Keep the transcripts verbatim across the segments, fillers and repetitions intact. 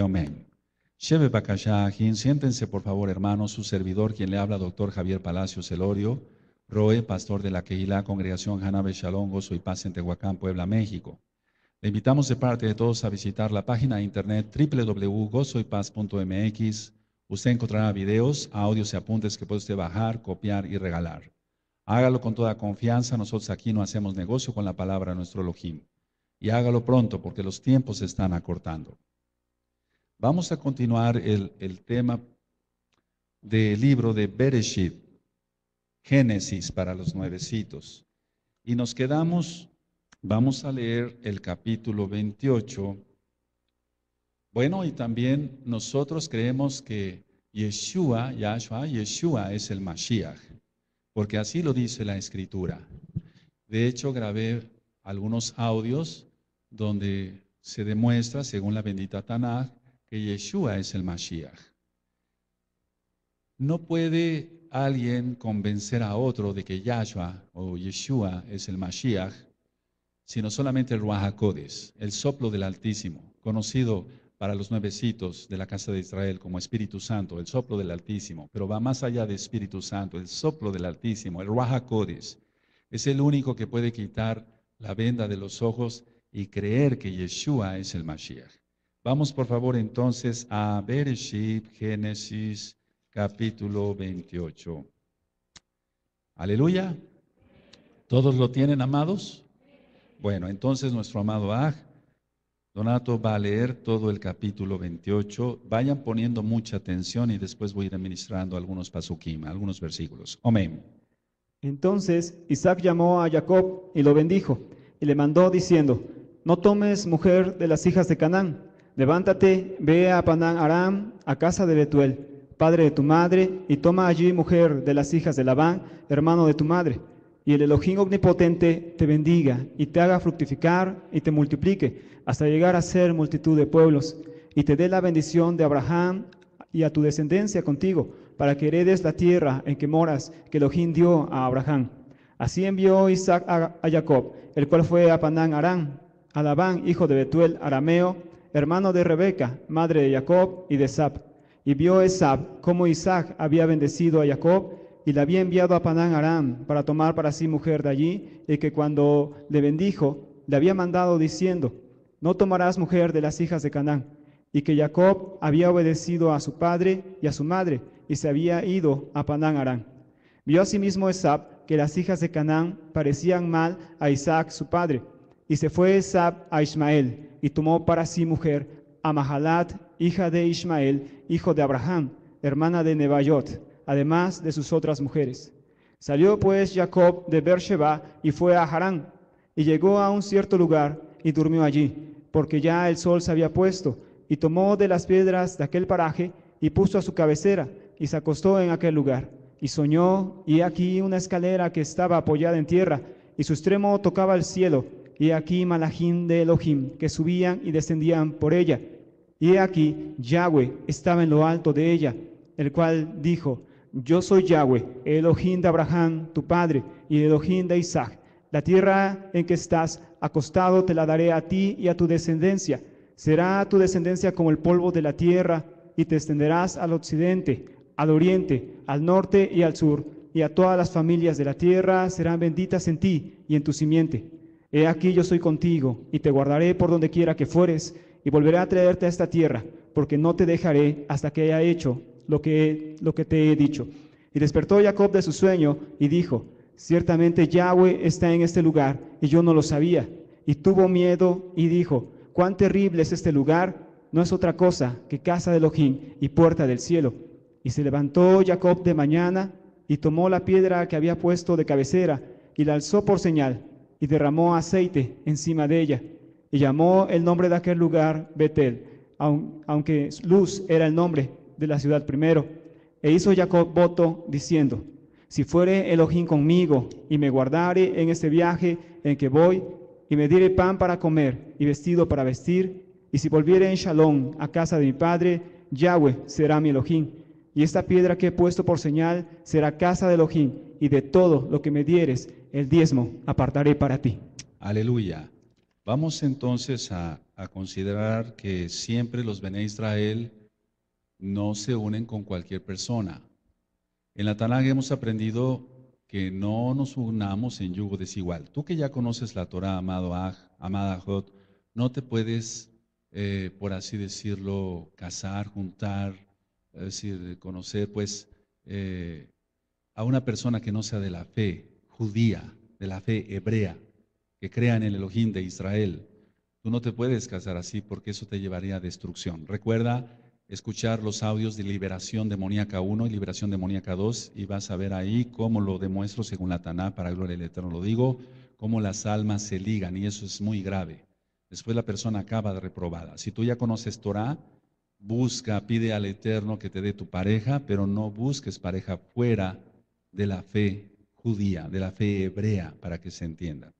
Amén. Sheve Bakashajin, siéntense por favor hermanos, su servidor quien le habla, doctor Javier Palacios Celorio, Roe, pastor de la Keilah, congregación Hanabe Shalom, gozo y paz en Tehuacán, Puebla, México. Le invitamos de parte de todos a visitar la página de internet doble u doble u doble u punto gozo y paz punto m x. Usted encontrará videos, audios y apuntes que puede usted bajar, copiar y regalar. Hágalo con toda confianza, nosotros aquí no hacemos negocio con la palabra de nuestro Elohim. Y hágalo pronto porque los tiempos se están acortando. Vamos a continuar el, el tema del libro de Bereshit, Génesis para los nuevecitos. Y nos quedamos, vamos a leer el capítulo veintiocho. Bueno, y también nosotros creemos que Yeshua, Yahshua, Yeshua es el Mashiach, porque así lo dice la Escritura. De hecho, grabé algunos audios donde se demuestra, según la bendita Tanakh, que Yeshua es el Mashiach. No puede alguien convencer a otro de que Yahshua o Yeshua es el Mashiach, sino solamente el Ruach Hakodesh, el soplo del Altísimo, conocido para los nuevecitos de la casa de Israel como Espíritu Santo, el soplo del Altísimo, pero va más allá de Espíritu Santo, el soplo del Altísimo, el Ruach Hakodesh, es el único que puede quitar la venda de los ojos y creer que Yeshua es el Mashiach. Vamos por favor entonces a Bereshit, Génesis, capítulo veintiocho. Aleluya. ¿Todos lo tienen, amados? Bueno, entonces nuestro amado Aj, Donato va a leer todo el capítulo veintiocho. Vayan poniendo mucha atención y después voy a ir administrando algunos pasukim, algunos versículos. Amén. Entonces Isaac llamó a Jacob y lo bendijo y le mandó diciendo: no tomes mujer de las hijas de Canaán. Levántate, ve a Padán Aram, a casa de Betuel, padre de tu madre, y toma allí mujer de las hijas de Labán, hermano de tu madre. Y el Elohim omnipotente te bendiga, y te haga fructificar, y te multiplique, hasta llegar a ser multitud de pueblos, y te dé la bendición de Abraham y a tu descendencia contigo, para que heredes la tierra en que moras, que Elohim dio a Abraham. Así envió Isaac a Jacob, el cual fue a Padán Aram, a Labán, hijo de Betuel, arameo, hermano de Rebeca, madre de Jacob y de Esab. Y vio Esab cómo Isaac había bendecido a Jacob y le había enviado a Padán Aram para tomar para sí mujer de allí, y que cuando le bendijo, le había mandado diciendo: no tomarás mujer de las hijas de Canaán. Y que Jacob había obedecido a su padre y a su madre, y se había ido a Padán Aram. Vio asimismo Esab que las hijas de Canaán parecían mal a Isaac su padre, y se fue Esab a Ismael, y tomó para sí mujer a Mahalat, hija de Ismael, hijo de Abraham, hermana de Nebayot, además de sus otras mujeres. Salió pues Jacob de Beersheba y fue a Harán, y llegó a un cierto lugar y durmió allí, porque ya el sol se había puesto, y tomó de las piedras de aquel paraje y puso a su cabecera, y se acostó en aquel lugar. Y soñó, y aquí una escalera que estaba apoyada en tierra, y su extremo tocaba el cielo, y aquí Malajín de Elohim, que subían y descendían por ella. Y aquí Yahweh estaba en lo alto de ella, el cual dijo: yo soy Yahweh, Elohim de Abraham, tu padre, y Elohim de Isaac. La tierra en que estás acostado te la daré a ti y a tu descendencia. Será tu descendencia como el polvo de la tierra, y te extenderás al occidente, al oriente, al norte y al sur, y a todas las familias de la tierra serán benditas en ti y en tu simiente. He aquí yo soy contigo, y te guardaré por donde quiera que fueres, y volveré a traerte a esta tierra, porque no te dejaré hasta que haya hecho lo que, lo que te he dicho. Y despertó Jacob de su sueño, y dijo: ciertamente Yahweh está en este lugar, y yo no lo sabía. Y tuvo miedo, y dijo: cuán terrible es este lugar, no es otra cosa que casa de Elohim y puerta del cielo. Y se levantó Jacob de mañana, y tomó la piedra que había puesto de cabecera, y la alzó por señal, y derramó aceite encima de ella, y llamó el nombre de aquel lugar Betel, aunque Luz era el nombre de la ciudad primero. E hizo Jacob voto diciendo: si fuere Elohim conmigo, y me guardare en este viaje en que voy, y me diere pan para comer, y vestido para vestir, y si volviere en Shalom a casa de mi padre, Yahweh será mi Elohim, y esta piedra que he puesto por señal será casa de Elohim, y de todo lo que me dieres el diezmo apartaré para ti. Aleluya. Vamos entonces a, a considerar que siempre los Bene Israel no se unen con cualquier persona. En la Tanakh hemos aprendido que no nos unamos en yugo desigual. Tú que ya conoces la Torah, amado Aj, amada Jot, no te puedes, eh, por así decirlo, casar, juntar, es decir, conocer pues eh, a una persona que no sea de la fe judía, de la fe hebrea, que crea en el Elohim de Israel. Tú no te puedes casar así porque eso te llevaría a destrucción. Recuerda escuchar los audios de Liberación Demoníaca uno y Liberación Demoníaca dos, y vas a ver ahí cómo lo demuestro según la Taná, para gloria del Eterno lo digo, cómo las almas se ligan, y eso es muy grave. Después la persona acaba de reprobada. Si tú ya conoces Torah, busca, pide al Eterno que te dé tu pareja, pero no busques pareja fuera de la fe judía, de la fe hebrea, para que se entienda.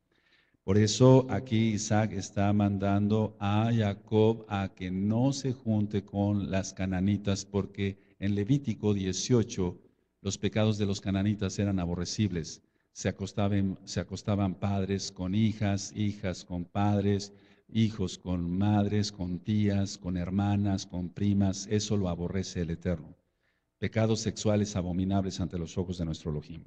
Por eso aquí Isaac está mandando a Jacob a que no se junte con las cananitas, porque en Levítico dieciocho los pecados de los cananitas eran aborrecibles. Se acostaban, se acostaban padres con hijas, hijas con padres, hijos con madres, con tías, con hermanas, con primas. Eso lo aborrece el Eterno. Pecados sexuales abominables ante los ojos de nuestro Elohim.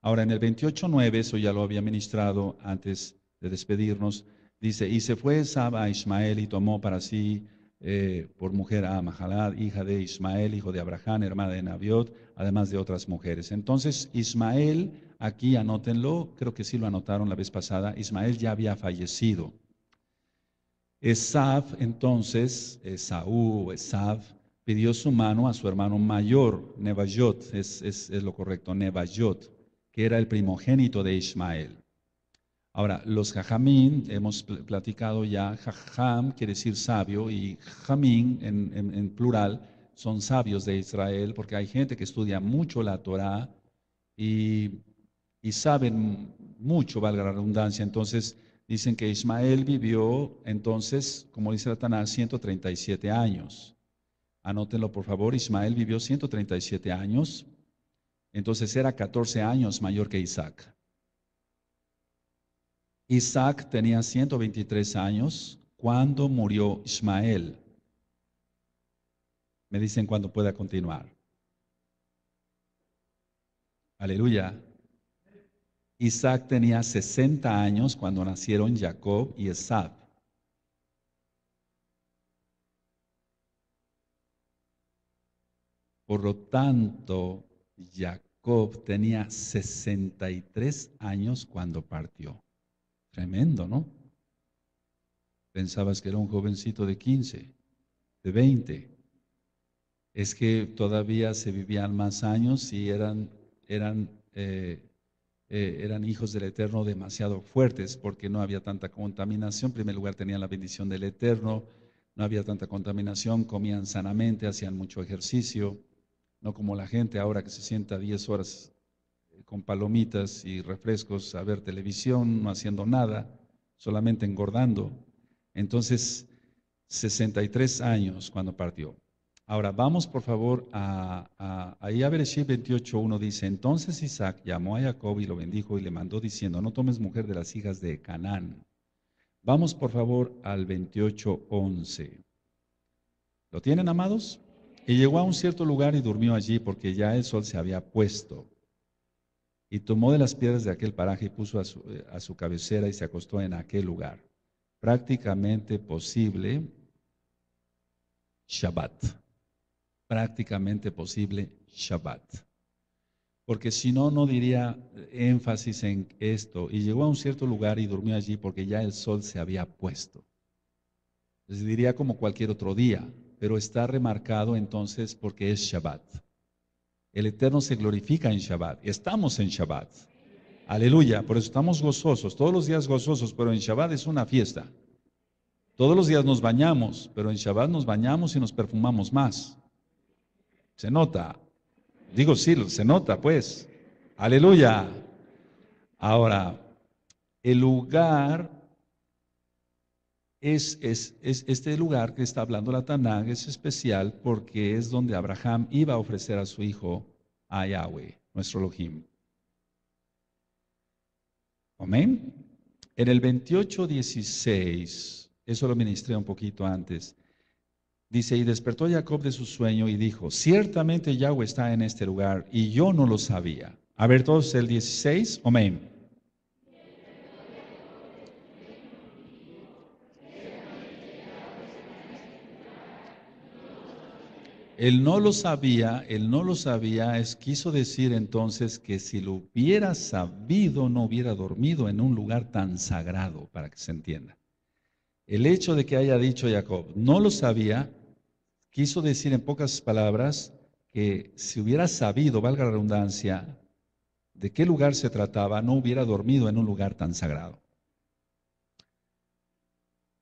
Ahora en el veintiocho nueve, eso ya lo había ministrado antes de despedirnos, dice: y se fue Esaú a Ismael y tomó para sí eh, por mujer a Mahalat, hija de Ismael, hijo de Abraham, hermana de Nebayot, además de otras mujeres. Entonces Ismael, aquí anótenlo, creo que sí lo anotaron la vez pasada, Ismael ya había fallecido. Esaú, entonces, Esaú, Esaú, pidió su mano a su hermano mayor, Nebayot, es, es, es lo correcto, Nebayot, que era el primogénito de Ismael. Ahora, los Jajamín, hemos platicado ya, Jajam quiere decir sabio, y Jamín en, en, en plural son sabios de Israel, porque hay gente que estudia mucho la Torah y, y saben mucho, valga la redundancia. Entonces dicen que Ismael vivió entonces, como dice la Taná, ciento treinta y siete años. Anótenlo por favor, Ismael vivió ciento treinta y siete años, entonces era catorce años mayor que Isaac. Isaac tenía ciento veintitrés años cuando murió Ismael. Me dicen cuándo pueda continuar. Aleluya. Isaac tenía sesenta años cuando nacieron Jacob y Esaú. Por lo tanto, Jacob tenía sesenta y tres años cuando partió. Tremendo, ¿no? Pensabas que era un jovencito de quince, de veinte. Es que todavía se vivían más años y eran, eran, eh, eh, eran hijos del Eterno demasiado fuertes, porque no había tanta contaminación. En primer lugar, tenían la bendición del Eterno, no había tanta contaminación, comían sanamente, hacían mucho ejercicio, no como la gente ahora que se sienta diez horas con palomitas y refrescos a ver televisión, no haciendo nada, solamente engordando. Entonces, sesenta y tres años cuando partió. Ahora vamos por favor a, a, a Bereshit veintiocho uno, dice: entonces Isaac llamó a Jacob y lo bendijo y le mandó diciendo: no tomes mujer de las hijas de Canaán. Vamos por favor al veintiocho once. ¿Lo tienen, amados? Y llegó a un cierto lugar y durmió allí, porque ya el sol se había puesto. Y tomó de las piedras de aquel paraje y puso a su, a su cabecera y se acostó en aquel lugar. Prácticamente posible Shabbat. Prácticamente posible Shabbat. Porque si no, no diría énfasis en esto. Y llegó a un cierto lugar y durmió allí porque ya el sol se había puesto. Les diría como cualquier otro día, pero está remarcado entonces porque es Shabbat. El Eterno se glorifica en Shabbat. Estamos en Shabbat. Aleluya. Por eso estamos gozosos. Todos los días gozosos, pero en Shabbat es una fiesta. Todos los días nos bañamos, pero en Shabbat nos bañamos y nos perfumamos más. Se nota. Digo, sí, se nota, pues. Aleluya. Ahora, el lugar es, es, es este lugar que está hablando la Tanakh es especial porque es donde Abraham iba a ofrecer a su hijo a Yahweh, nuestro Elohim. Amén. En el veintiocho dieciséis, eso lo ministré un poquito antes, dice, y despertó Jacob de su sueño y dijo, ciertamente Yahweh está en este lugar y yo no lo sabía. A ver todos el dieciséis, amén. Él no lo sabía, él no lo sabía, es, quiso decir entonces que si lo hubiera sabido no hubiera dormido en un lugar tan sagrado, para que se entienda. El hecho de que haya dicho Jacob, no lo sabía, quiso decir en pocas palabras que si hubiera sabido, valga la redundancia, de qué lugar se trataba, no hubiera dormido en un lugar tan sagrado.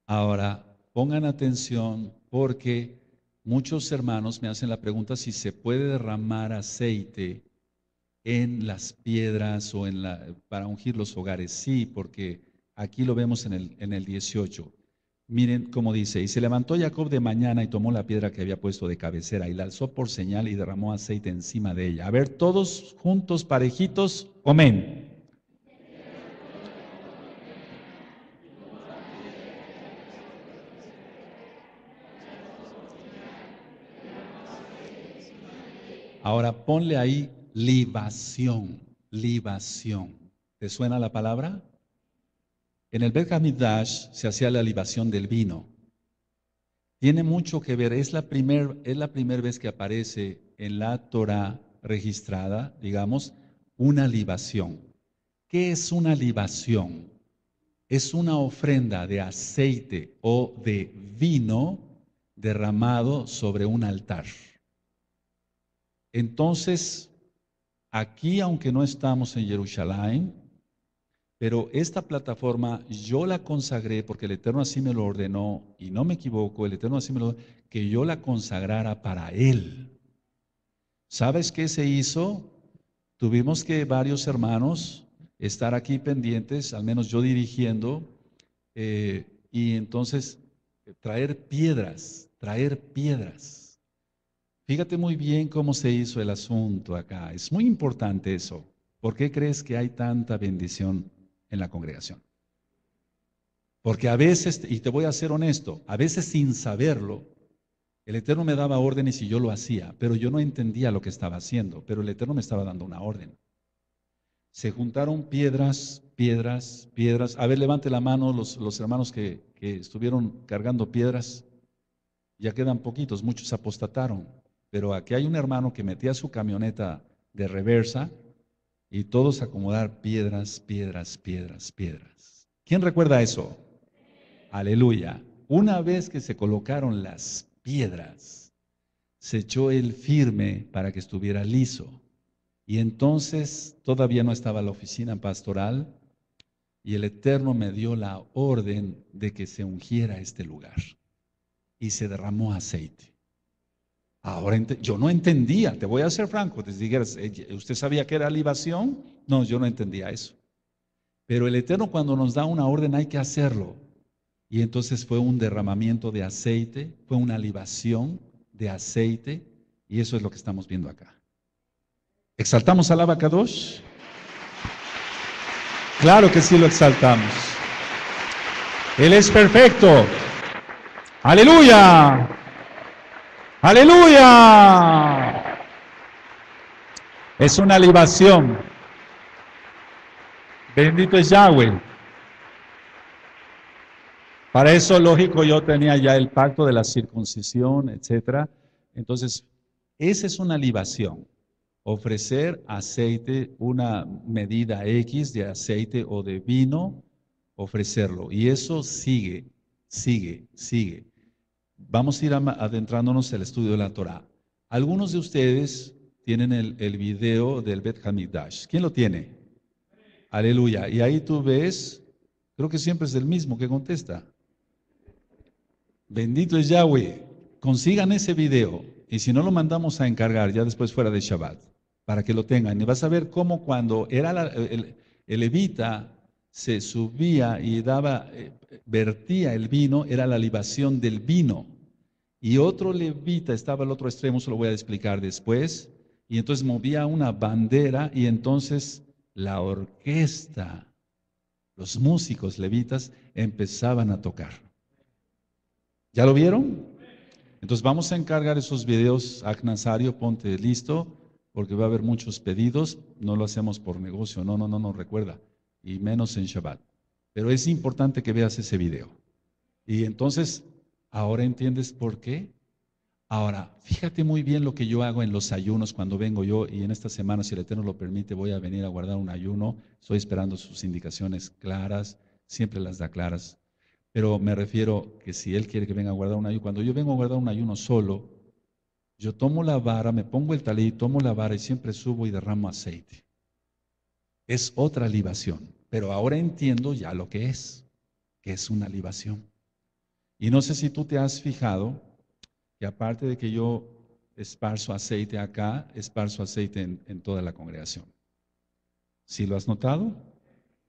Ahora, pongan atención porque muchos hermanos me hacen la pregunta si se puede derramar aceite en las piedras o en la, para ungir los hogares. Sí, porque aquí lo vemos en el, en el dieciocho. Miren cómo dice, y se levantó Jacob de mañana y tomó la piedra que había puesto de cabecera y la alzó por señal y derramó aceite encima de ella. A ver, todos juntos, parejitos, amén. Ahora ponle ahí libación, libación. ¿Te suena la palabra? En el Beit HaMikdash se hacía la libación del vino. Tiene mucho que ver, es la primera es la primer vez que aparece en la Torah registrada, digamos, una libación. ¿Qué es una libación? Es una ofrenda de aceite o de vino derramado sobre un altar. Entonces, aquí, aunque no estamos en Jerusalén, pero esta plataforma yo la consagré porque el Eterno así me lo ordenó, y no me equivoco, el Eterno así me lo ordenó, que yo la consagrara para Él. ¿Sabes qué se hizo? Tuvimos que varios hermanos estar aquí pendientes, al menos yo dirigiendo, eh, y entonces traer piedras, traer piedras. Fíjate muy bien cómo se hizo el asunto acá. Es muy importante eso. ¿Por qué crees que hay tanta bendición en la congregación? Porque a veces, y te voy a ser honesto, a veces sin saberlo, el Eterno me daba órdenes y yo lo hacía, pero yo no entendía lo que estaba haciendo, pero el Eterno me estaba dando una orden. Se juntaron piedras, piedras, piedras. A ver, levante la mano los, los hermanos que, que estuvieron cargando piedras. Ya quedan poquitos, muchos apostataron. Pero aquí hay un hermano que metía su camioneta de reversa y todos acomodar piedras, piedras, piedras, piedras. ¿Quién recuerda eso? Aleluya. Una vez que se colocaron las piedras, se echó el firme para que estuviera liso. Y entonces todavía no estaba la oficina pastoral y el Eterno me dio la orden de que se ungiera este lugar. Y se derramó aceite. Ahora, yo no entendía, te voy a ser franco, te dijeras, ¿usted sabía que era libación? No, yo no entendía eso. Pero el Eterno cuando nos da una orden hay que hacerlo. Y entonces fue un derramamiento de aceite, fue una libación de aceite, y eso es lo que estamos viendo acá. ¿Exaltamos a Lava Kadosh? Claro que sí lo exaltamos. Él es perfecto. ¡Aleluya! ¡Aleluya! Es una libación. Bendito es Yahweh. Para eso, lógico, yo tenía ya el pacto de la circuncisión, etcétera. Entonces, esa es una libación. Ofrecer aceite, una medida X de aceite o de vino, ofrecerlo. Y eso sigue, sigue, sigue. Vamos a ir adentrándonos al estudio de la Torah. Algunos de ustedes tienen el, el video del Beit HaMikdash. ¿Quién lo tiene? Sí. Aleluya. Y ahí tú ves, creo que siempre es el mismo que contesta. Bendito es Yahweh. Consigan ese video. Y si no, lo mandamos a encargar ya después fuera de Shabbat, para que lo tengan. Y vas a ver cómo cuando era la, el, el levita se subía y daba, eh, vertía el vino, era la libación del vino. Y otro levita estaba al otro extremo, se lo voy a explicar después. Y entonces movía una bandera y entonces la orquesta los músicos levitas empezaban a tocar. ¿Ya lo vieron? Entonces vamos a encargar esos videos. Agnazario, ponte listo, porque va a haber muchos pedidos. No lo hacemos por negocio, no, no, no, no, recuerda, y menos en Shabbat. Pero es importante que veas ese video. Y entonces, ahora entiendes por qué. Ahora, fíjate muy bien lo que yo hago en los ayunos cuando vengo yo, y en esta semana, si el Eterno lo permite, voy a venir a guardar un ayuno. Estoy esperando sus indicaciones claras, siempre las da claras. Pero me refiero que si Él quiere que venga a guardar un ayuno, cuando yo vengo a guardar un ayuno solo, yo tomo la vara, me pongo el talí, tomo la vara y siempre subo y derramo aceite. Es otra libación, pero ahora entiendo ya lo que es, que es una libación. Y no sé si tú te has fijado que aparte de que yo esparzo aceite acá, esparzo aceite en, en toda la congregación. ¿Sí lo has notado?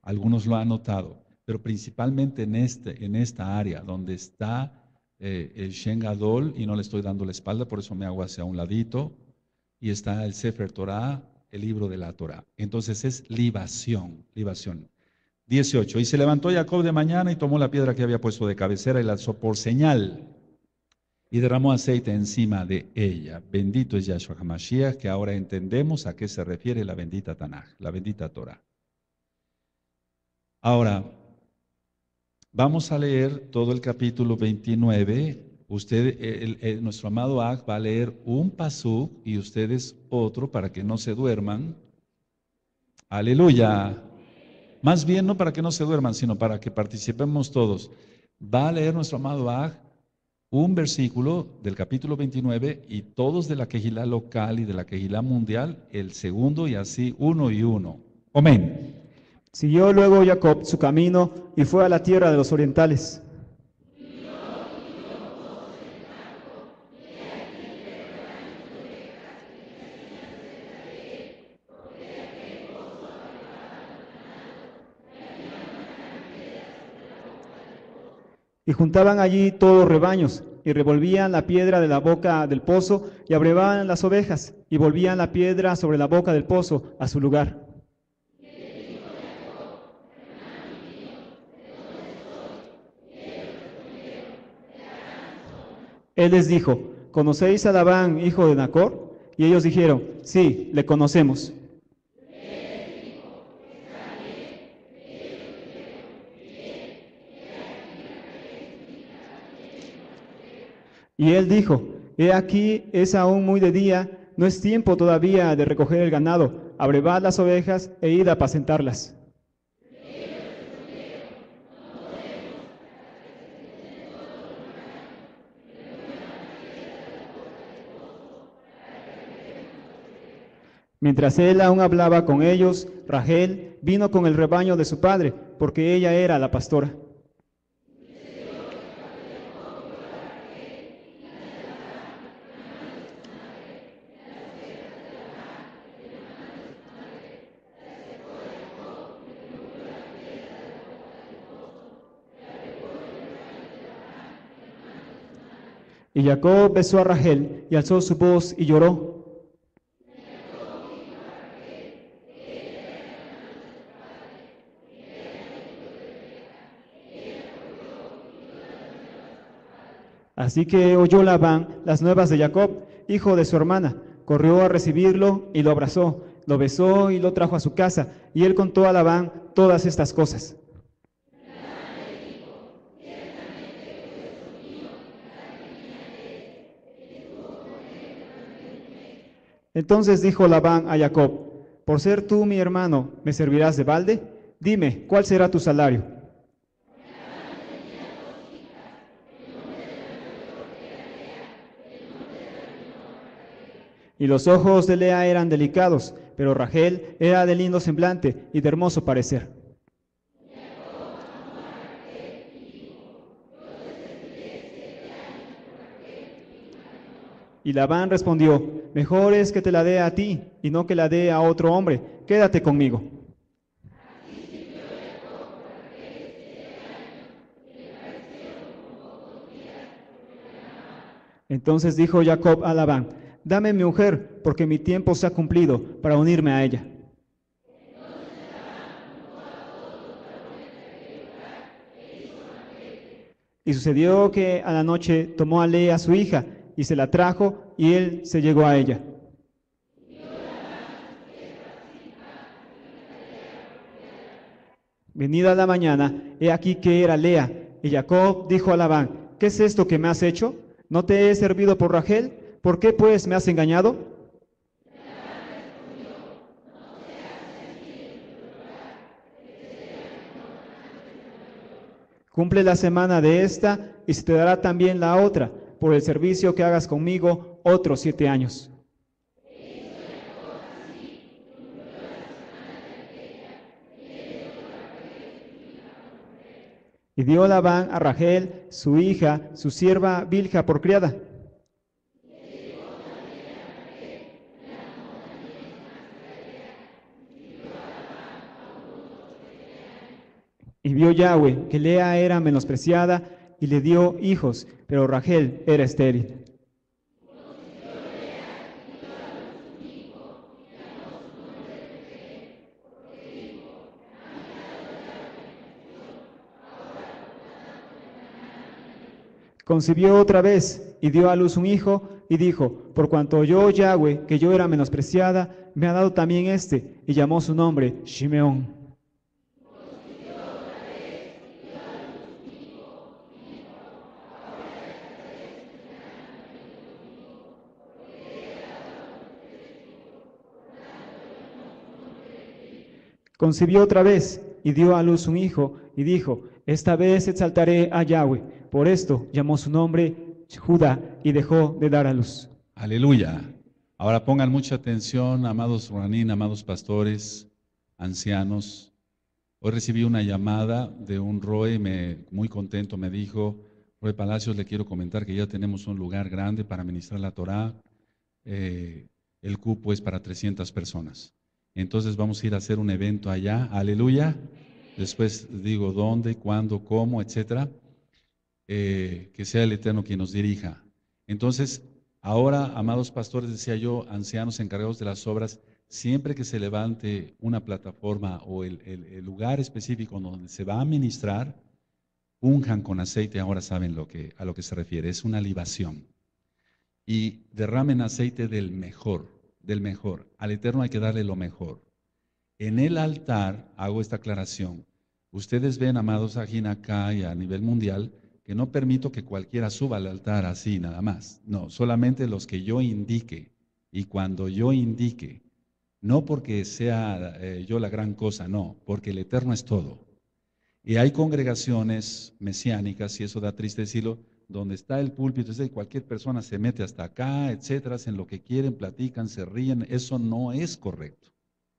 Algunos lo han notado, pero principalmente en, este, en esta área donde está eh, el Shen Gadol, y no le estoy dando la espalda, por eso me hago hacia un ladito, y está el Sefer Torah, el libro de la Torah. Entonces es libación, libación. dieciocho. Y se levantó Jacob de mañana y tomó la piedra que había puesto de cabecera y la alzó por señal y derramó aceite encima de ella. Bendito es Yahshua HaMashiach, que ahora entendemos a qué se refiere la bendita Tanakh, la bendita Torah. Ahora, vamos a leer todo el capítulo veintinueve. Usted, el, el, nuestro amado Ag va a leer un pasú y ustedes otro para que no se duerman. Aleluya. Más bien no para que no se duerman, sino para que participemos todos. Va a leer nuestro amado Ag un versículo del capítulo veintinueve y todos de la Kejilá local y de la Kejilá mundial el segundo, y así uno y uno. Amén. Siguió luego Jacob su camino y fue a la tierra de los orientales. Y juntaban allí todos rebaños, y revolvían la piedra de la boca del pozo, y abrevaban las ovejas, y volvían la piedra sobre la boca del pozo a su lugar. Él les dijo: ¿Conocéis a Labán, hijo de Nacor? Y ellos dijeron: Sí, le conocemos. Y él dijo: He aquí, es aún muy de día, no es tiempo todavía de recoger el ganado, abrevad las ovejas e id a apacentarlas. Mientras él aún hablaba con ellos, Raquel vino con el rebaño de su padre, porque ella era la pastora. Y Jacob besó a Raquel y alzó su voz y lloró. Así que oyó Labán las nuevas de Jacob, hijo de su hermana, corrió a recibirlo y lo abrazó, lo besó y lo trajo a su casa, y él contó a Labán todas estas cosas. Entonces dijo Labán a Jacob: Por ser tú mi hermano, ¿me servirás de balde? Dime, ¿cuál será tu salario? Y los ojos de Lea eran delicados, pero Raquel era de lindo semblante y de hermoso parecer. Y Labán respondió: Mejor es que te la dé a ti y no que la dé a otro hombre. Quédate conmigo. Entonces dijo Jacob a Labán: Dame mi mujer, porque mi tiempo se ha cumplido para unirme a ella. Y sucedió que a la noche tomó a Lea, su hija, y se la trajo, y él se llegó a ella. Venida la mañana, he aquí que era Lea, y Jacob dijo a Labán: ¿Qué es esto que me has hecho? ¿No te he servido por Raquel? ¿Por qué pues me has engañado? Cumple la semana de esta, y se te dará también la otra, por el servicio que hagas conmigo otros siete años. Y dio Labán a Raquel, su hija, su sierva Bilja, por criada. Y vio Yahweh que Lea era menospreciada, y le dio hijos, pero Raquel era estéril. Concibió otra vez, y dio a luz un hijo, y dijo: Por cuanto oyó Yahweh que yo era menospreciada, me ha dado también este, y llamó su nombre Shimeón. Concibió otra vez, y dio a luz un hijo, y dijo: Esta vez exaltaré a Yahweh. Por esto llamó su nombre Judá, y dejó de dar a luz. Aleluya. Ahora pongan mucha atención, amados Ruanín, amados pastores, ancianos. Hoy recibí una llamada de un Roy, me, muy contento, me dijo: Roy Palacios, le quiero comentar que ya tenemos un lugar grande para ministrar la Torah. Eh, el cupo es para trescientas personas. Entonces vamos a ir a hacer un evento allá, aleluya. Después digo dónde, cuándo, cómo, etcétera. Eh, que sea el Eterno quien nos dirija. Entonces, ahora, amados pastores, decía yo, ancianos encargados de las obras, siempre que se levante una plataforma o el, el, el lugar específico donde se va a ministrar, unjan con aceite, ahora saben lo que, a lo que se refiere, es una libación. Y derramen aceite del mejor. Del mejor, al Eterno hay que darle lo mejor. En el altar, hago esta aclaración, ustedes ven, amados, aquí acá y a nivel mundial, que no permito que cualquiera suba al altar así nada más, no, solamente los que yo indique, y cuando yo indique, no porque sea eh, yo la gran cosa, no, porque el Eterno es todo. Y hay congregaciones mesiánicas, y eso da triste decirlo, donde está el púlpito, es decir, cualquier persona se mete hasta acá, etcétera, hacen lo que quieren, platican, se ríen. Eso no es correcto.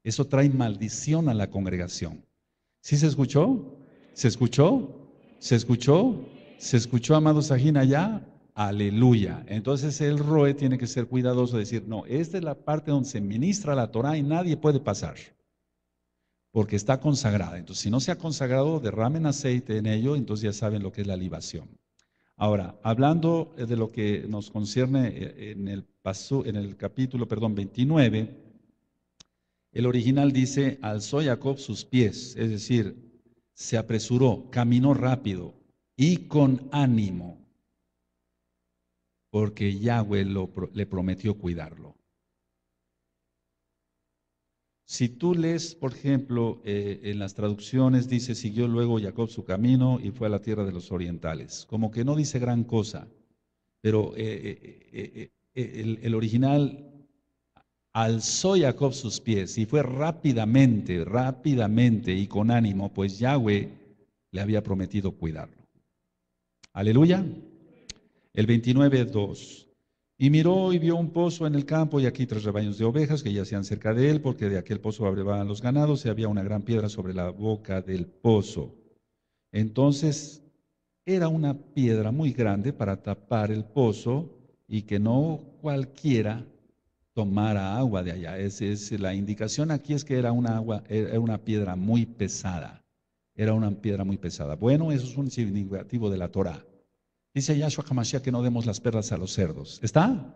Eso trae maldición a la congregación. ¿Sí se escuchó? ¿Se escuchó? ¿Se escuchó? ¿Se escuchó, amado Sajín, allá? Aleluya. Entonces el Roe tiene que ser cuidadoso, decir: no, esta es la parte donde se ministra la Torah y nadie puede pasar, porque está consagrada. Entonces, si no se ha consagrado, derramen aceite en ello, entonces ya saben lo que es la libación. Ahora, hablando de lo que nos concierne en el, paso, en el capítulo perdón, veintinueve, el original dice: alzó Jacob sus pies, es decir, se apresuró, caminó rápido y con ánimo, porque Yahweh lo, le prometió cuidarlo. Si tú lees, por ejemplo, eh, en las traducciones dice: siguió luego Jacob su camino y fue a la tierra de los orientales. Como que no dice gran cosa, pero eh, eh, eh, el, el original: alzó Jacob sus pies y fue rápidamente, rápidamente y con ánimo, pues Yahweh le había prometido cuidarlo. Aleluya. El veintinueve dos. Y miró y vio un pozo en el campo, y aquí tres rebaños de ovejas que yacían cerca de él, porque de aquel pozo abrevaban los ganados, y había una gran piedra sobre la boca del pozo. Entonces era una piedra muy grande para tapar el pozo y que no cualquiera tomara agua de allá. Es, es, la indicación aquí es que era una, agua, era una piedra muy pesada. Era una piedra muy pesada. Bueno, eso es un significativo de la Torá. Dice Yahshua HaMashiach que no demos las perlas a los cerdos. ¿Está?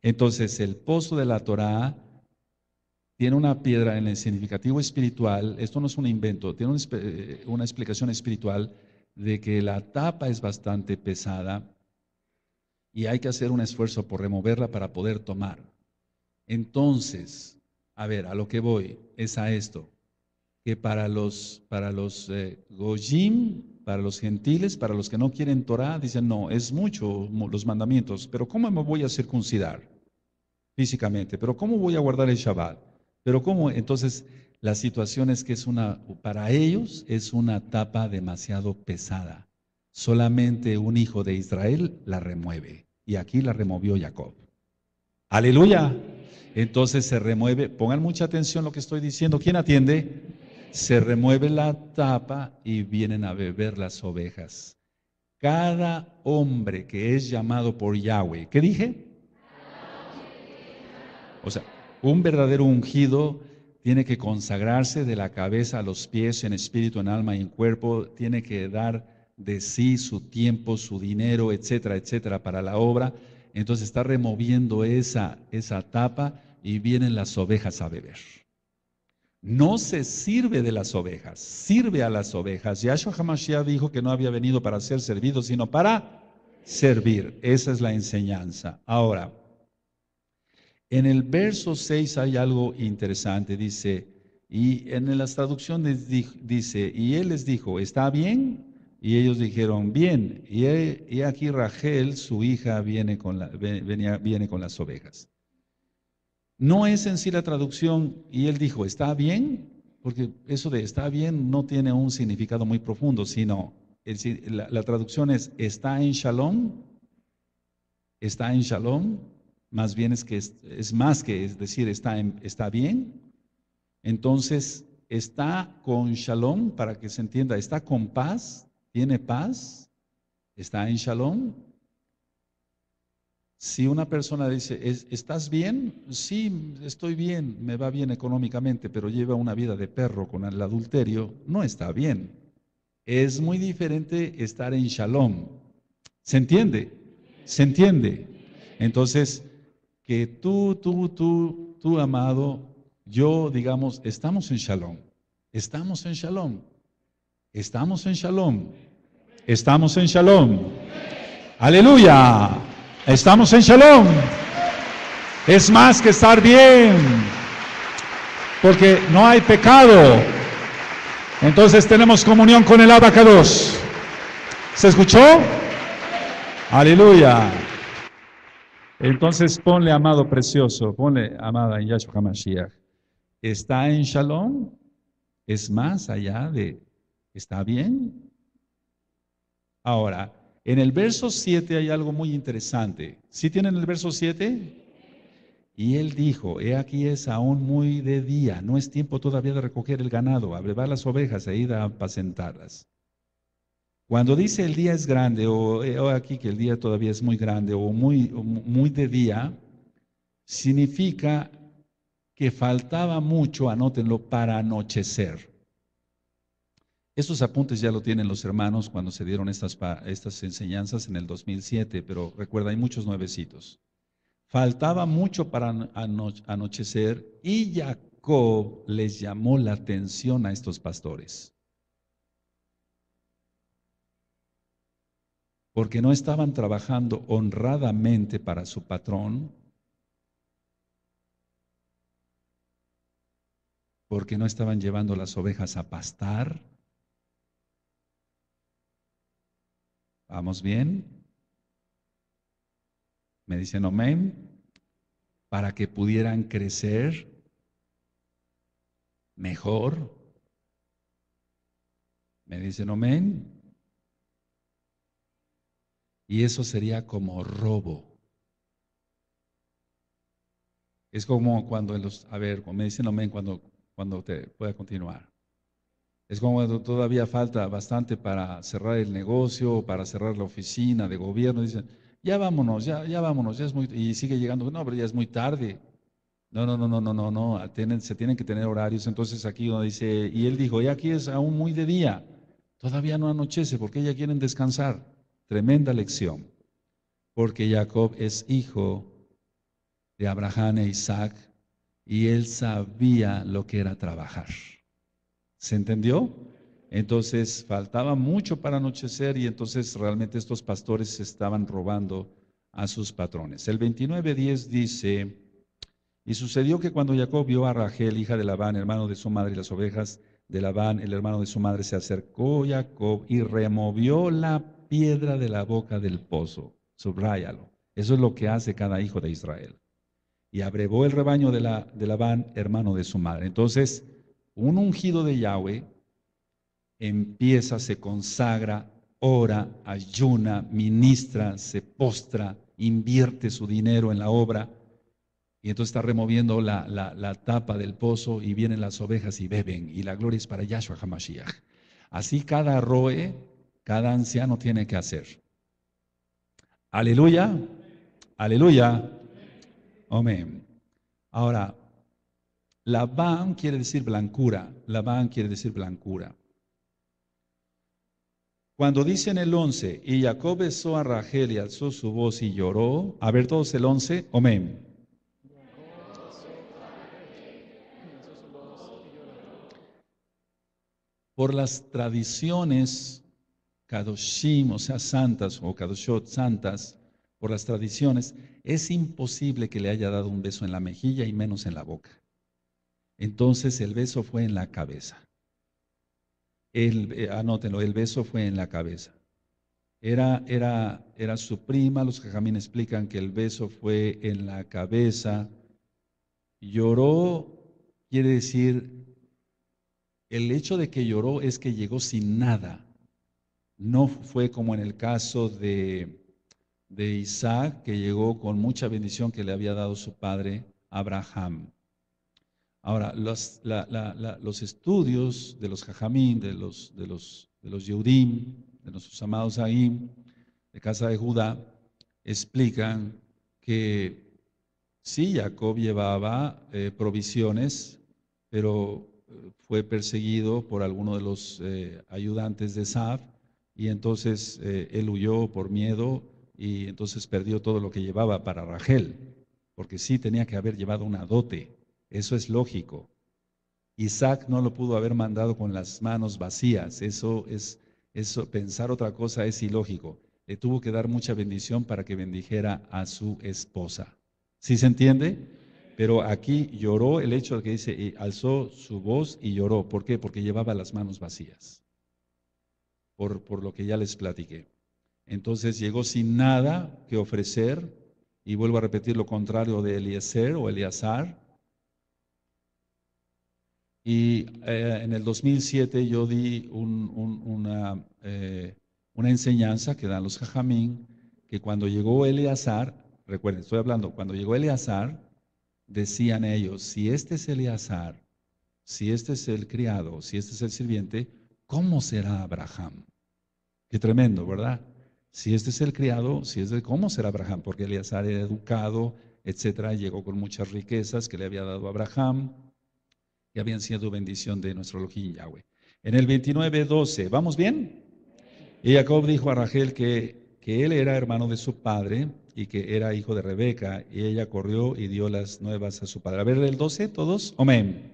Entonces, el pozo de la Torá tiene una piedra en el significativo espiritual. Esto no es un invento, tiene una, una explicación espiritual de que la tapa es bastante pesada y hay que hacer un esfuerzo por removerla para poder tomar. Entonces, a ver, a lo que voy es a esto, que para los, para los eh, goyim, para los gentiles, para los que no quieren Torah, dicen, no, es mucho los mandamientos, pero ¿cómo me voy a circuncidar físicamente? ¿Pero cómo voy a guardar el Shabbat? ¿Pero cómo? Entonces, la situación es que es una, para ellos es una tapa demasiado pesada. Solamente un hijo de Israel la remueve. Y aquí la removió Jacob. ¡Aleluya! Entonces se remueve, pongan mucha atención lo que estoy diciendo. ¿Quién atiende? Se remueve la tapa y vienen a beber las ovejas. Cada hombre que es llamado por Yahweh, ¿qué dije? O sea, un verdadero ungido tiene que consagrarse de la cabeza a los pies, en espíritu, en alma y en cuerpo. Tiene que dar de sí su tiempo, su dinero, etcétera, etcétera, para la obra. Entonces está removiendo esa, esa tapa y vienen las ovejas a beber. No se sirve de las ovejas, sirve a las ovejas. Yahshua HaMashiach dijo que no había venido para ser servido, sino para servir. Esa es la enseñanza. Ahora, en el verso seis hay algo interesante, dice, y en las traducciones dice, y él les dijo, ¿está bien? Y ellos dijeron, bien, y, he, y aquí Raquel, su hija, viene con, la, venía, viene con las ovejas. No es en sí la traducción, y él dijo, ¿está bien? Porque eso de está bien no tiene un significado muy profundo, sino, el, la, la traducción es, ¿está en Shalom? ¿Está en Shalom? Más bien es que es, es más que es decir está, en, está bien. Entonces está con Shalom, para que se entienda, está con paz, tiene paz, está en Shalom. Si una persona dice, ¿estás bien? Sí, estoy bien, me va bien económicamente, pero lleva una vida de perro con el adulterio, no está bien. Es muy diferente estar en Shalom. ¿Se entiende? ¿Se entiende? Entonces, que tú, tú, tú, tú, amado, yo, digamos, estamos en Shalom, estamos en Shalom, estamos en Shalom, estamos en Shalom, aleluya, estamos en Shalom, es más que estar bien, porque no hay pecado, entonces tenemos comunión con el Ruach Hakodesh. ¿Se escuchó? Aleluya. Entonces ponle, amado precioso, ponle, amada, en Yahshua HaMashiach, está en Shalom, es más allá de, ¿está bien? Ahora, en el verso siete hay algo muy interesante. ¿Sí tienen el verso siete? Y él dijo, he aquí es aún muy de día, no es tiempo todavía de recoger el ganado, abrevar las ovejas e ir a apacentarlas. Cuando dice el día es grande, o, o aquí que el día todavía es muy grande, o muy, muy de día, significa que faltaba mucho, anótenlo, para anochecer. Estos apuntes ya lo tienen los hermanos cuando se dieron estas, estas enseñanzas en el dos mil siete, pero recuerda, hay muchos nuevecitos. Faltaba mucho para anochecer y Jacob les llamó la atención a estos pastores, porque no estaban trabajando honradamente para su patrón, porque no estaban llevando las ovejas a pastar. ¿Vamos bien? Me dicen amén, para que pudieran crecer mejor. Me dicen amén. Y eso sería como robo. Es como cuando los, a ver, me dicen amén cuando, cuando te pueda continuar. Es como cuando todavía falta bastante para cerrar el negocio, para cerrar la oficina de gobierno. Dicen, ya vámonos, ya, ya vámonos, ya es muy, y sigue llegando, no, pero ya es muy tarde. No, no, no, no, no, no, no, tienen, se tienen que tener horarios. Entonces aquí uno dice, y él dijo, y aquí es aún muy de día, todavía no anochece, porque ya quieren descansar. Tremenda lección, porque Jacob es hijo de Abraham e Isaac y él sabía lo que era trabajar. ¿Se entendió? Entonces faltaba mucho para anochecer y entonces realmente estos pastores se estaban robando a sus patrones. El veintinueve diez dice: y sucedió que cuando Jacob vio a Raquel, hija de Labán, hermano de su madre, y las ovejas de Labán, el hermano de su madre, se acercó Jacob y removió la piedra de la boca del pozo. Subráyalo. Eso es lo que hace cada hijo de Israel. Y abrevó el rebaño de, la, de Labán, hermano de su madre. Entonces, un ungido de Yahweh empieza, se consagra, ora, ayuna, ministra, se postra, invierte su dinero en la obra. Y entonces está removiendo la, la, la tapa del pozo y vienen las ovejas y beben. Y la gloria es para Yahshua HaMashiach. Así cada roe, cada anciano tiene que hacer. Aleluya, aleluya, amén. Ahora, Labán quiere decir blancura, Labán quiere decir blancura. Cuando dice en el once, y Jacob besó a Raquel y alzó su voz y lloró. A ver todos el once, amén. Por las tradiciones Kadoshim, o sea, santas, o Kadoshot, santas, por las tradiciones, es imposible que le haya dado un beso en la mejilla y menos en la boca. Entonces el beso fue en la cabeza. El, eh, anótenlo, el beso fue en la cabeza. Era, era, era su prima, los Jajamín explican que el beso fue en la cabeza. Lloró, quiere decir, el hecho de que lloró es que llegó sin nada. No fue como en el caso de, de Isaac, que llegó con mucha bendición que le había dado su padre Abraham. Ahora, los, la, la, la, los estudios de los Jajamín, de los, de los, de los Yehudim, de nuestros amados ahí, de casa de Judá, explican que sí, Jacob llevaba eh, provisiones, pero fue perseguido por alguno de los eh, ayudantes de Esaú. Y entonces eh, él huyó por miedo y entonces perdió todo lo que llevaba para Raquel, porque sí tenía que haber llevado una dote, eso es lógico. Isaac no lo pudo haber mandado con las manos vacías, eso es, eso, pensar otra cosa es ilógico. Le tuvo que dar mucha bendición para que bendijera a su esposa. ¿Sí se entiende? Pero aquí lloró el hecho de que dice, y alzó su voz y lloró. ¿Por qué? Porque llevaba las manos vacías. Por, por lo que ya les platiqué. Entonces llegó sin nada que ofrecer, y vuelvo a repetir lo contrario de Eliezer o Eleazar. Y eh, en el dos mil siete yo di un, un, una, eh, una enseñanza que dan los Jajamín, que cuando llegó Eleazar, recuerden, estoy hablando, cuando llegó Eleazar, decían ellos, si este es Eleazar, si este es el criado, si este es el sirviente, ¿cómo será Abraham? Qué tremendo, ¿verdad? Si este es el criado, si es de, ¿cómo será Abraham? Porque Eleazar era educado, etcétera, llegó con muchas riquezas que le había dado Abraham y habían sido bendición de nuestro Elohim Yahweh. En el veintinueve doce, ¿vamos bien? Y Jacob dijo a Raquel que, que él era hermano de su padre y que era hijo de Rebeca, y ella corrió y dio las nuevas a su padre. A ver, el doce, todos, amén.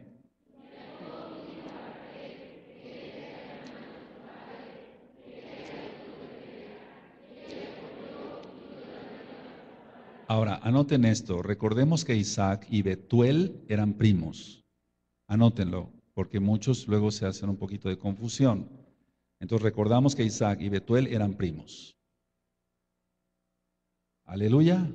Ahora, anoten esto, recordemos que Isaac y Betuel eran primos. Anótenlo, porque muchos luego se hacen un poquito de confusión. Entonces recordamos que Isaac y Betuel eran primos. Aleluya.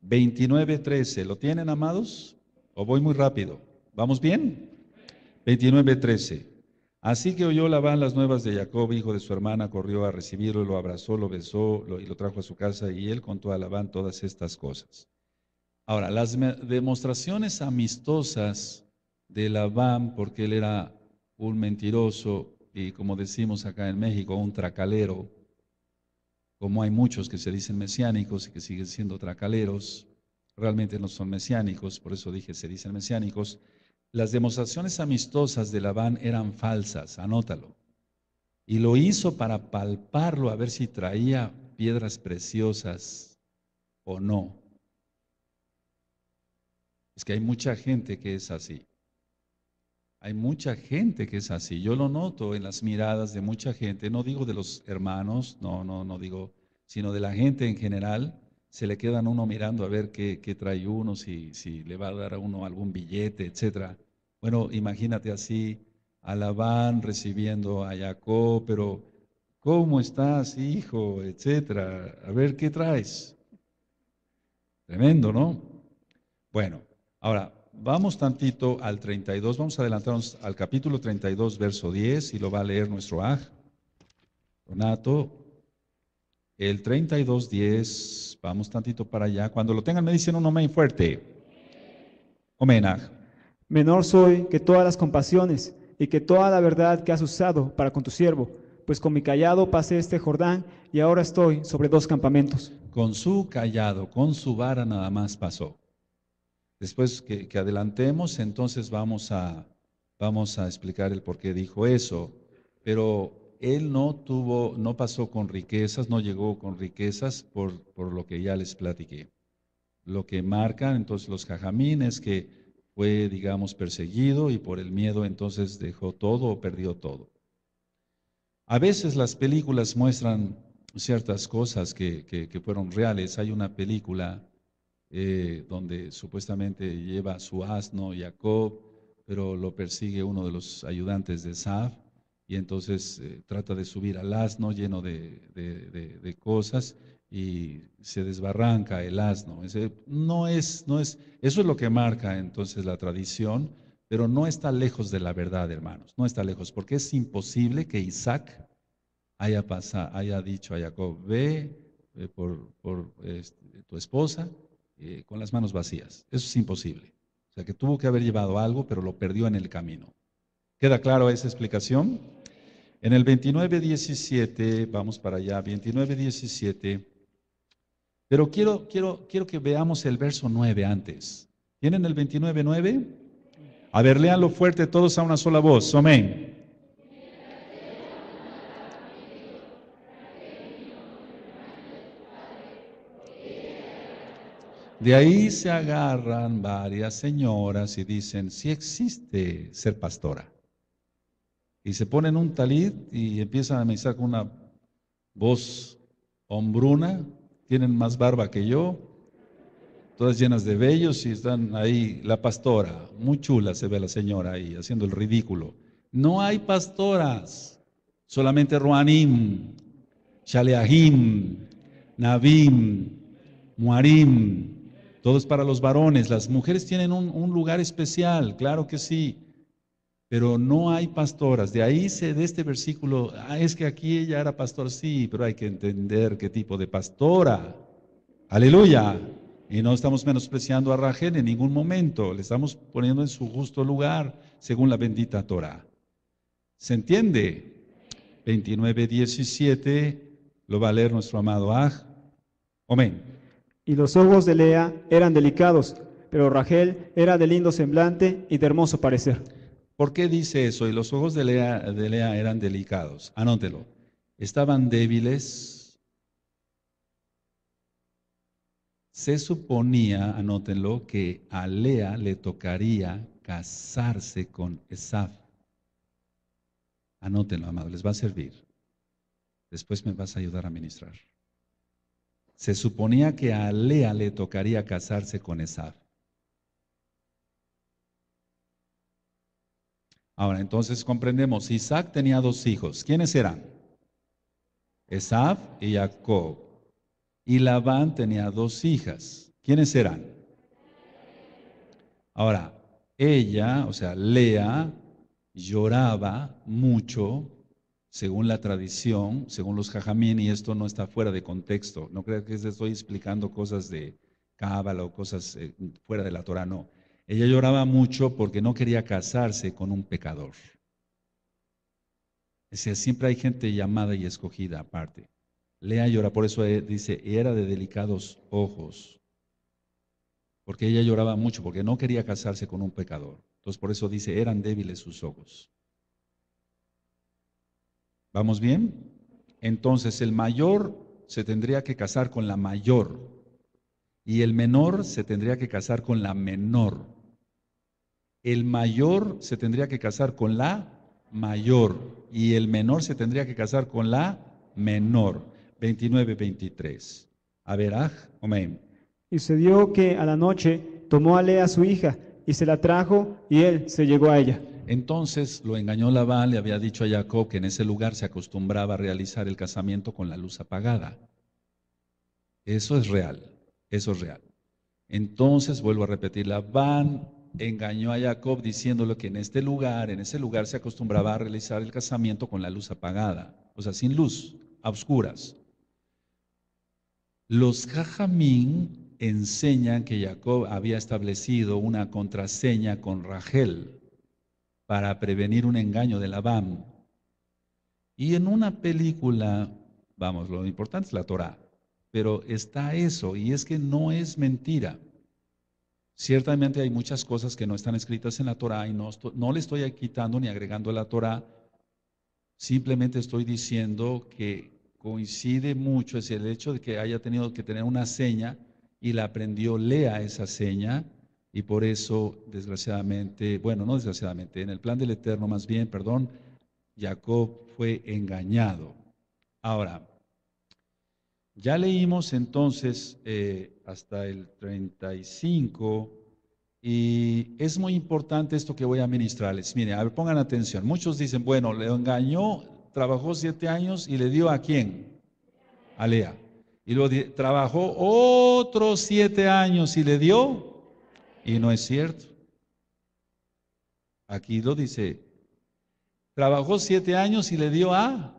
veintinueve trece, ¿lo tienen, amados? ¿O voy muy rápido? ¿Vamos bien? veintinueve trece. Así que oyó Labán las nuevas de Jacob, hijo de su hermana, corrió a recibirlo, lo abrazó, lo besó lo, y lo trajo a su casa, y él contó a Labán todas estas cosas. Ahora, las demostraciones amistosas de Labán, porque él era un mentiroso y, como decimos acá en México, un tracalero, como hay muchos que se dicen mesiánicos y que siguen siendo tracaleros, realmente no son mesiánicos, por eso dije se dicen mesiánicos. Las demostraciones amistosas de Labán eran falsas, anótalo. Y lo hizo para palparlo a ver si traía piedras preciosas o no. Es que hay mucha gente que es así. Hay mucha gente que es así. Yo lo noto en las miradas de mucha gente, no digo de los hermanos, no, no, no digo, sino de la gente en general. Se le quedan uno mirando a ver qué, qué trae uno, si, si le va a dar a uno algún billete, etcétera. Bueno, imagínate así a Labán recibiendo a Jacob, pero ¿cómo estás, hijo?, etcétera. A ver qué traes. Tremendo, ¿no? Bueno, ahora vamos tantito al treinta y dos, vamos a adelantarnos al capítulo treinta y dos, verso diez, y lo va a leer nuestro Aj, Donato. El treinta y dos, diez, vamos tantito para allá. Cuando lo tengan me dicen un amén fuerte. Amén. Menor soy que todas las compasiones y que toda la verdad que has usado para con tu siervo, pues con mi callado pasé este Jordán y ahora estoy sobre dos campamentos. Con su callado, con su vara nada más pasó. Después que, que adelantemos, entonces vamos a, vamos a explicar el por qué dijo eso, pero... Él no tuvo, no pasó con riquezas, no llegó con riquezas por, por lo que ya les platiqué. Lo que marcan entonces los Jajamín es que fue, digamos, perseguido y por el miedo entonces dejó todo o perdió todo. A veces las películas muestran ciertas cosas que, que, que fueron reales. Hay una película eh, donde supuestamente lleva su asno Jacob, pero lo persigue uno de los ayudantes de Saf. Y entonces eh, trata de subir al asno lleno de, de, de, de cosas y se desbarranca el asno. Ese no es, no es, eso es lo que marca entonces la tradición, pero no está lejos de la verdad, hermanos. No está lejos, porque es imposible que Isaac haya, pasado, haya dicho a Jacob, ve eh, por, por eh, tu esposa eh, con las manos vacías. Eso es imposible. O sea que tuvo que haber llevado algo, pero lo perdió en el camino. ¿Queda claro esa explicación? En el veintinueve diecisiete, vamos para allá, veintinueve diecisiete, pero quiero, quiero, quiero que veamos el verso nueve antes. ¿Tienen el veintinueve nueve? A ver, léanlo fuerte todos a una sola voz, amén. De ahí se agarran varias señoras y dicen, sí existe ser pastora. Y se ponen un talit y empiezan a amenizar con una voz hombruna, tienen más barba que yo, todas llenas de vellos y están ahí, la pastora, muy chula se ve la señora ahí, haciendo el ridículo. No hay pastoras, solamente Ruanim, Shaleahim, Nabim, Muarim, todos para los varones. Las mujeres tienen un, un lugar especial, claro que sí. Pero no hay pastoras. De ahí se, de este versículo, ah, es que aquí ella era pastora, sí, pero hay que entender qué tipo de pastora. Aleluya. Y no estamos menospreciando a Raquel en ningún momento, le estamos poniendo en su justo lugar, según la bendita Torah. ¿Se entiende? veintinueve diecisiete, lo va a leer nuestro amado Aj. Amén. Y los ojos de Lea eran delicados, pero Raquel era de lindo semblante y de hermoso parecer. ¿Por qué dice eso? Y los ojos de Lea, de Lea eran delicados. Anótelo. Estaban débiles. Se suponía, anótenlo, que a Lea le tocaría casarse con Esaú. Anótenlo, amado, les va a servir. Después me vas a ayudar a ministrar. Se suponía que a Lea le tocaría casarse con Esaú. Ahora, entonces comprendemos, Isaac tenía dos hijos. ¿Quiénes eran? Esaú y Jacob. Y Labán tenía dos hijas. ¿Quiénes eran? Ahora, ella, o sea, Lea, lloraba mucho, según la tradición, según los Jajamín, y esto no está fuera de contexto. No crean que estoy explicando cosas de cábala o cosas eh, fuera de la Torah, no. Ella lloraba mucho porque no quería casarse con un pecador. Es decir, siempre hay gente llamada y escogida aparte. Lea llora, por eso dice, era de delicados ojos. Porque ella lloraba mucho, porque no quería casarse con un pecador. Entonces por eso dice, eran débiles sus ojos. ¿Vamos bien? Entonces el mayor se tendría que casar con la mayor. Y el menor se tendría que casar con la menor. el mayor se tendría que casar con la mayor y el menor se tendría que casar con la menor. veintinueve, veintitrés. A ver, aj, amén. Y se dio que a la noche tomó a Lea su hija y se la trajo y él se llegó a ella. Entonces lo engañó Labán, le había dicho a Jacob que en ese lugar se acostumbraba a realizar el casamiento con la luz apagada. Eso es real, eso es real. Entonces, vuelvo a repetir, Labán engañó a Jacob diciéndole que en este lugar, en ese lugar se acostumbraba a realizar el casamiento con la luz apagada, o sea, sin luz, a oscuras. Los Jajamín enseñan que Jacob había establecido una contraseña con Raquel para prevenir un engaño de Labán. Y en una película, vamos, lo importante es la Torá, pero está eso, y es que no es mentira. Ciertamente hay muchas cosas que no están escritas en la Torá y no, estoy, no le estoy quitando ni agregando a la Torá, simplemente estoy diciendo que coincide mucho, es el hecho de que haya tenido que tener una seña y la aprendió Lea esa seña, y por eso desgraciadamente, bueno no desgraciadamente, en el plan del Eterno más bien, perdón, Jacob fue engañado. Ahora, ya leímos entonces eh, hasta el treinta y cinco, y es muy importante esto que voy a ministrarles. Miren, a ver, pongan atención. Muchos dicen, bueno, le engañó, trabajó siete años y le dio ¿a quién? A Lea. Y luego trabajó otros siete años y le dio, y no es cierto. Aquí lo dice, trabajó siete años y le dio a...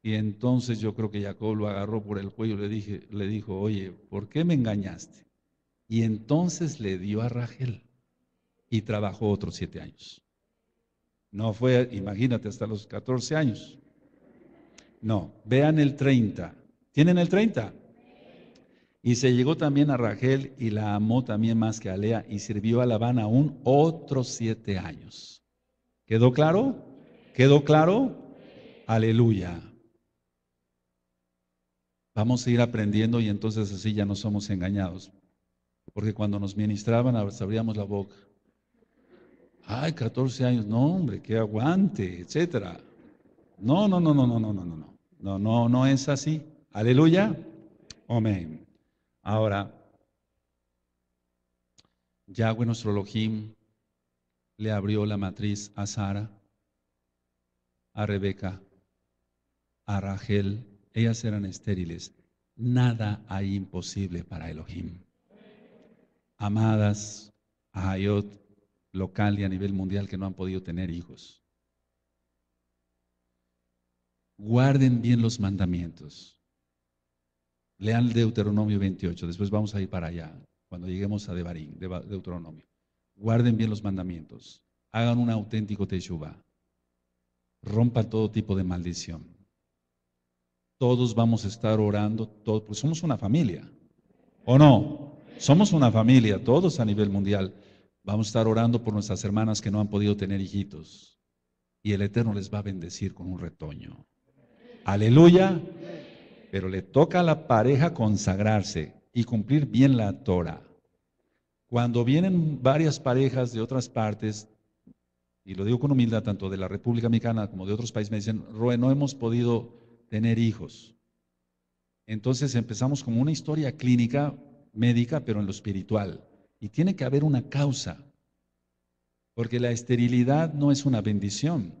Y entonces yo creo que Jacob lo agarró por el cuello y le, dije, le dijo, oye, ¿por qué me engañaste? Y entonces le dio a Raquel y trabajó otros siete años. No fue, imagínate, hasta los catorce años. No, vean el treinta. ¿Tienen el treinta? Y se llegó también a Raquel y la amó también más que a Lea y sirvió a Labán aún otros siete años. ¿Quedó claro? ¿Quedó claro? Aleluya. Vamos a ir aprendiendo y entonces así ya no somos engañados. Porque cuando nos ministraban, abríamos la boca. Ay, catorce años, no hombre, que aguante, etcétera. No, no, no, no, no, no, no, no, no, no, no, no es así. Aleluya, amén. Ahora, Yahweh nuestro Elohim le abrió la matriz a Sara, a Rebeca, a Raquel. Ellas eran estériles, nada hay imposible para Elohim. Amadas a Hayot local y a nivel mundial que no han podido tener hijos, guarden bien los mandamientos. Lean Deuteronomio veintiocho, después vamos a ir para allá cuando lleguemos a Devarim, Deuteronomio. Guarden bien los mandamientos, hagan un auténtico teshuvá, rompan todo tipo de maldición. Todos vamos a estar orando, todos, porque somos una familia, ¿o no? Somos una familia, todos a nivel mundial. Vamos a estar orando por nuestras hermanas que no han podido tener hijitos. Y el Eterno les va a bendecir con un retoño. Aleluya. Pero le toca a la pareja consagrarse y cumplir bien la Torah. Cuando vienen varias parejas de otras partes, y lo digo con humildad, tanto de la República Dominicana como de otros países, me dicen, Roe, no hemos podido tener hijos. Entonces empezamos como una historia clínica, médica, pero en lo espiritual. Y tiene que haber una causa, porque la esterilidad no es una bendición,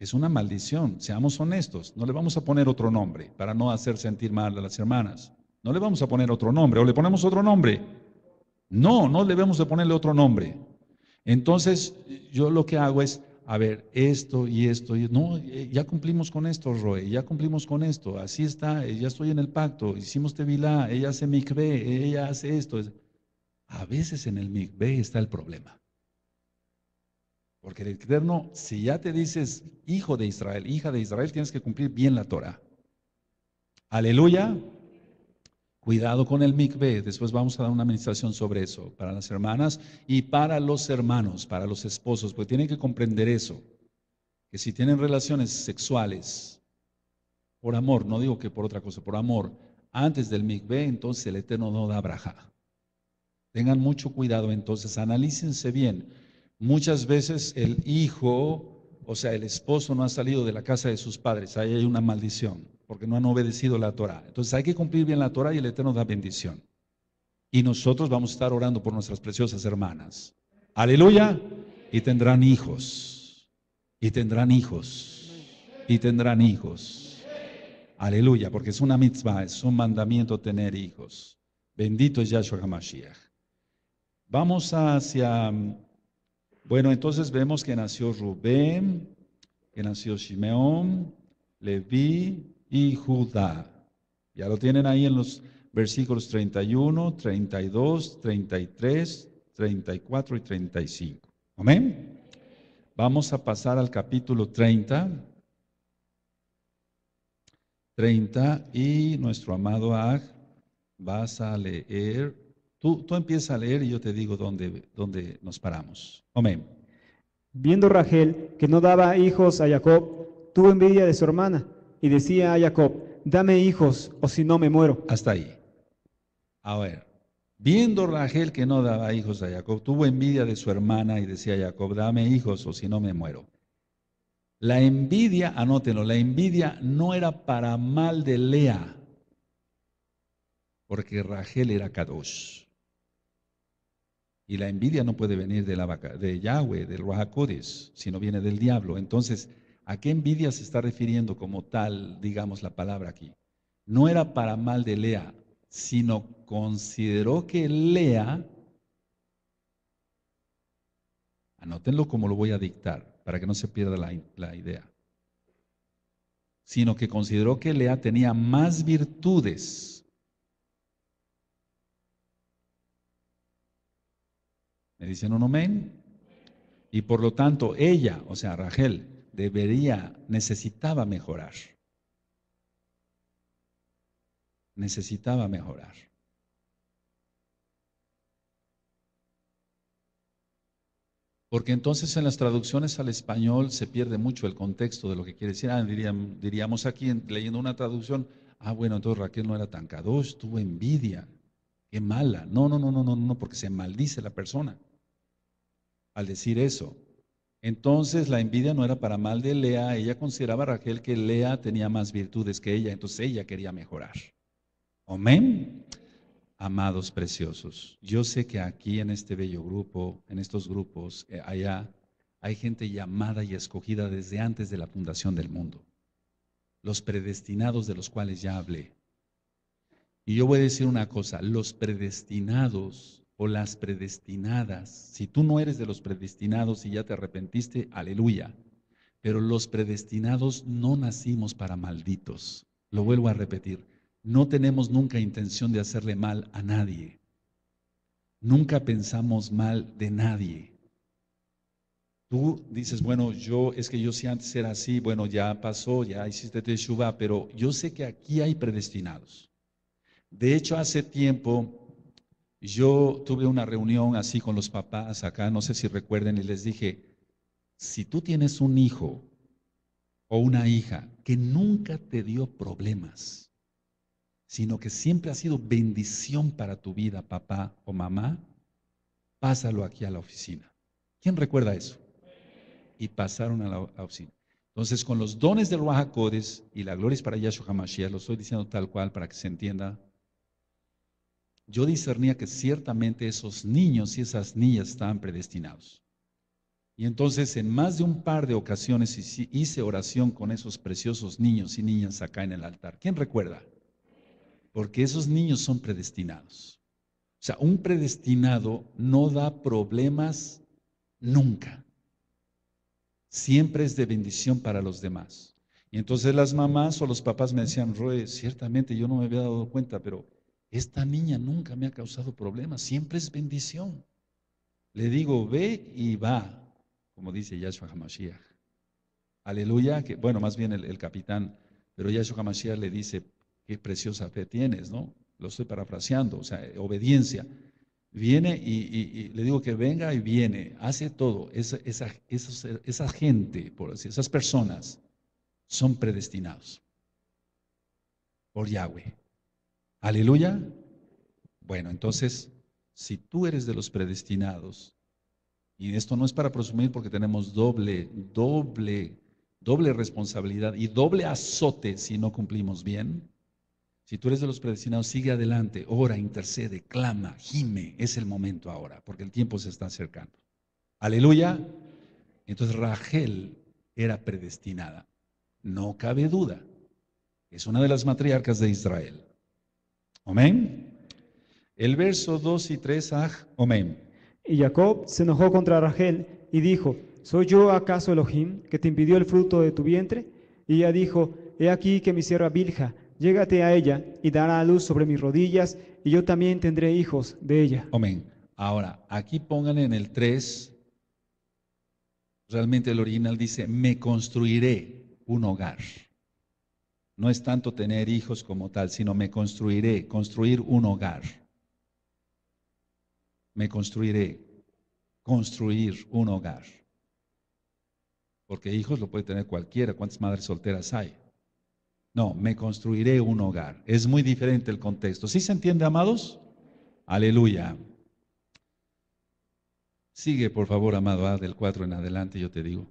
es una maldición. Seamos honestos, no le vamos a poner otro nombre para no hacer sentir mal a las hermanas. No le vamos a poner otro nombre, o le ponemos otro nombre. No, no debemos de ponerle otro nombre. Entonces yo lo que hago es, a ver, esto y esto, y no, ya cumplimos con esto, Roe, ya cumplimos con esto, así está, ya estoy en el pacto, hicimos Tevilá, ella hace Mikveh, ella hace esto. A veces en el Mikveh está el problema. Porque el Eterno, si ya te dices hijo de Israel, hija de Israel, tienes que cumplir bien la Torah. Aleluya. Cuidado con el Mikveh, después vamos a dar una administración sobre eso, para las hermanas y para los hermanos, para los esposos, porque tienen que comprender eso, que si tienen relaciones sexuales, por amor, no digo que por otra cosa, por amor, antes del Mikveh, entonces el Eterno no da braja. Tengan mucho cuidado, entonces, analícense bien. Muchas veces el hijo, o sea, el esposo no ha salido de la casa de sus padres. Ahí hay una maldición, porque no han obedecido la Torah. Entonces hay que cumplir bien la Torah y el Eterno da bendición. Y nosotros vamos a estar orando por nuestras preciosas hermanas. Aleluya. Y tendrán hijos. Y tendrán hijos. Y tendrán hijos. Aleluya, porque es una mitzvah, es un mandamiento tener hijos. Bendito es Yahshua HaMashiach. Vamos hacia... Bueno, entonces vemos que nació Rubén, que nació Simeón, Leví y Judá. Ya lo tienen ahí en los versículos treinta y uno, treinta y dos, treinta y tres, treinta y cuatro y treinta y cinco. Amén. Vamos a pasar al capítulo treinta, treinta, y nuestro amado Aj, vas a leer. Tú, tú empieza a leer y yo te digo dónde, dónde nos paramos. Amén. Viendo Raquel que no daba hijos a Jacob, tuvo envidia de su hermana y decía a Jacob: dame hijos, o si no me muero. Hasta ahí. A ver, viendo Raquel que no daba hijos a Jacob, tuvo envidia de su hermana y decía a Jacob: dame hijos, o si no me muero. La envidia, anótenlo, la envidia no era para mal de Lea, porque Raquel era Kadosh. Y la envidia no puede venir de, la vaca, de Yahweh, del Ruach Hakodesh, sino viene del diablo. Entonces, ¿a qué envidia se está refiriendo como tal, digamos, la palabra aquí? No era para mal de Lea, sino consideró que Lea, anótenlo como lo voy a dictar, para que no se pierda la, la idea, sino que consideró que Lea tenía más virtudes. ¿Me dicen un amén? Y por lo tanto ella, o sea, Raquel, debería, necesitaba mejorar. Necesitaba mejorar. Porque entonces en las traducciones al español se pierde mucho el contexto de lo que quiere decir. Ah, diríamos, diríamos aquí, en, leyendo una traducción, ah, bueno, entonces Raquel no era tan kadosh, tuvo envidia, qué mala. No, no, no, no, no, no, porque se maldice la persona al decir eso. Entonces la envidia no era para mal de Lea, ella consideraba a Raquel que Lea tenía más virtudes que ella, entonces ella quería mejorar. Amén. Amados preciosos, yo sé que aquí en este bello grupo, en estos grupos, eh, allá, hay gente llamada y escogida desde antes de la fundación del mundo. Los predestinados de los cuales ya hablé. Y yo voy a decir una cosa, los predestinados... o las predestinadas, si tú no eres de los predestinados y ya te arrepentiste, aleluya, pero los predestinados no nacimos para malditos. Lo vuelvo a repetir, no tenemos nunca intención de hacerle mal a nadie, nunca pensamos mal de nadie. Tú dices, bueno, yo es que yo si antes era así, bueno, ya pasó, ya hiciste teshuva, pero yo sé que aquí hay predestinados. De hecho, hace tiempo yo tuve una reunión así con los papás acá, no sé si recuerden, y les dije, si tú tienes un hijo o una hija que nunca te dio problemas, sino que siempre ha sido bendición para tu vida, papá o mamá, pásalo aquí a la oficina. ¿Quién recuerda eso? Y pasaron a la oficina. Entonces, con los dones del Ruach Hakodesh y la gloria es para Yahshua HaMashiach, lo estoy diciendo tal cual para que se entienda. Yo discernía que ciertamente esos niños y esas niñas estaban predestinados. Y entonces en más de un par de ocasiones hice oración con esos preciosos niños y niñas acá en el altar. ¿Quién recuerda? Porque esos niños son predestinados. O sea, un predestinado no da problemas nunca. Siempre es de bendición para los demás. Y entonces las mamás o los papás me decían, Roe, ciertamente yo no me había dado cuenta, pero... esta niña nunca me ha causado problemas, siempre es bendición. Le digo, ve y va, como dice Yahshua HaMashiach. Aleluya, que bueno, más bien el, el capitán, pero Yahshua HaMashiach le dice, qué preciosa fe tienes, ¿no? Lo estoy parafraseando, o sea, obediencia. Viene y, y, y le digo que venga y viene, hace todo. Esa, esa, esa, esa gente, por así, esas personas son predestinados por Yahweh. Aleluya. Bueno, entonces si tú eres de los predestinados, y esto no es para presumir porque tenemos doble, doble, doble responsabilidad y doble azote si no cumplimos bien. Si tú eres de los predestinados, sigue adelante, ora, intercede, clama, gime. Es el momento ahora, porque el tiempo se está acercando. Aleluya. Entonces Raquel era predestinada, no cabe duda. Es una de las matriarcas de Israel. Amén. El verso dos y tres, ah, amén. Y Jacob se enojó contra Raquel y dijo: ¿Soy yo acaso Elohim, que te impidió el fruto de tu vientre? Y ella dijo: He aquí que mi sierva Bilja, llégate a ella y dará a luz sobre mis rodillas, y yo también tendré hijos de ella. Amén. Ahora, aquí pongan en el tres, realmente el original dice: me construiré un hogar. No es tanto tener hijos como tal, sino me construiré, construir un hogar. Me construiré, construir un hogar. Porque hijos lo puede tener cualquiera, ¿cuántas madres solteras hay? No, me construiré un hogar. Es muy diferente el contexto. ¿Sí se entiende, amados? Aleluya. Sigue, por favor, amado, ¿ah? Del cuatro en adelante, yo te digo.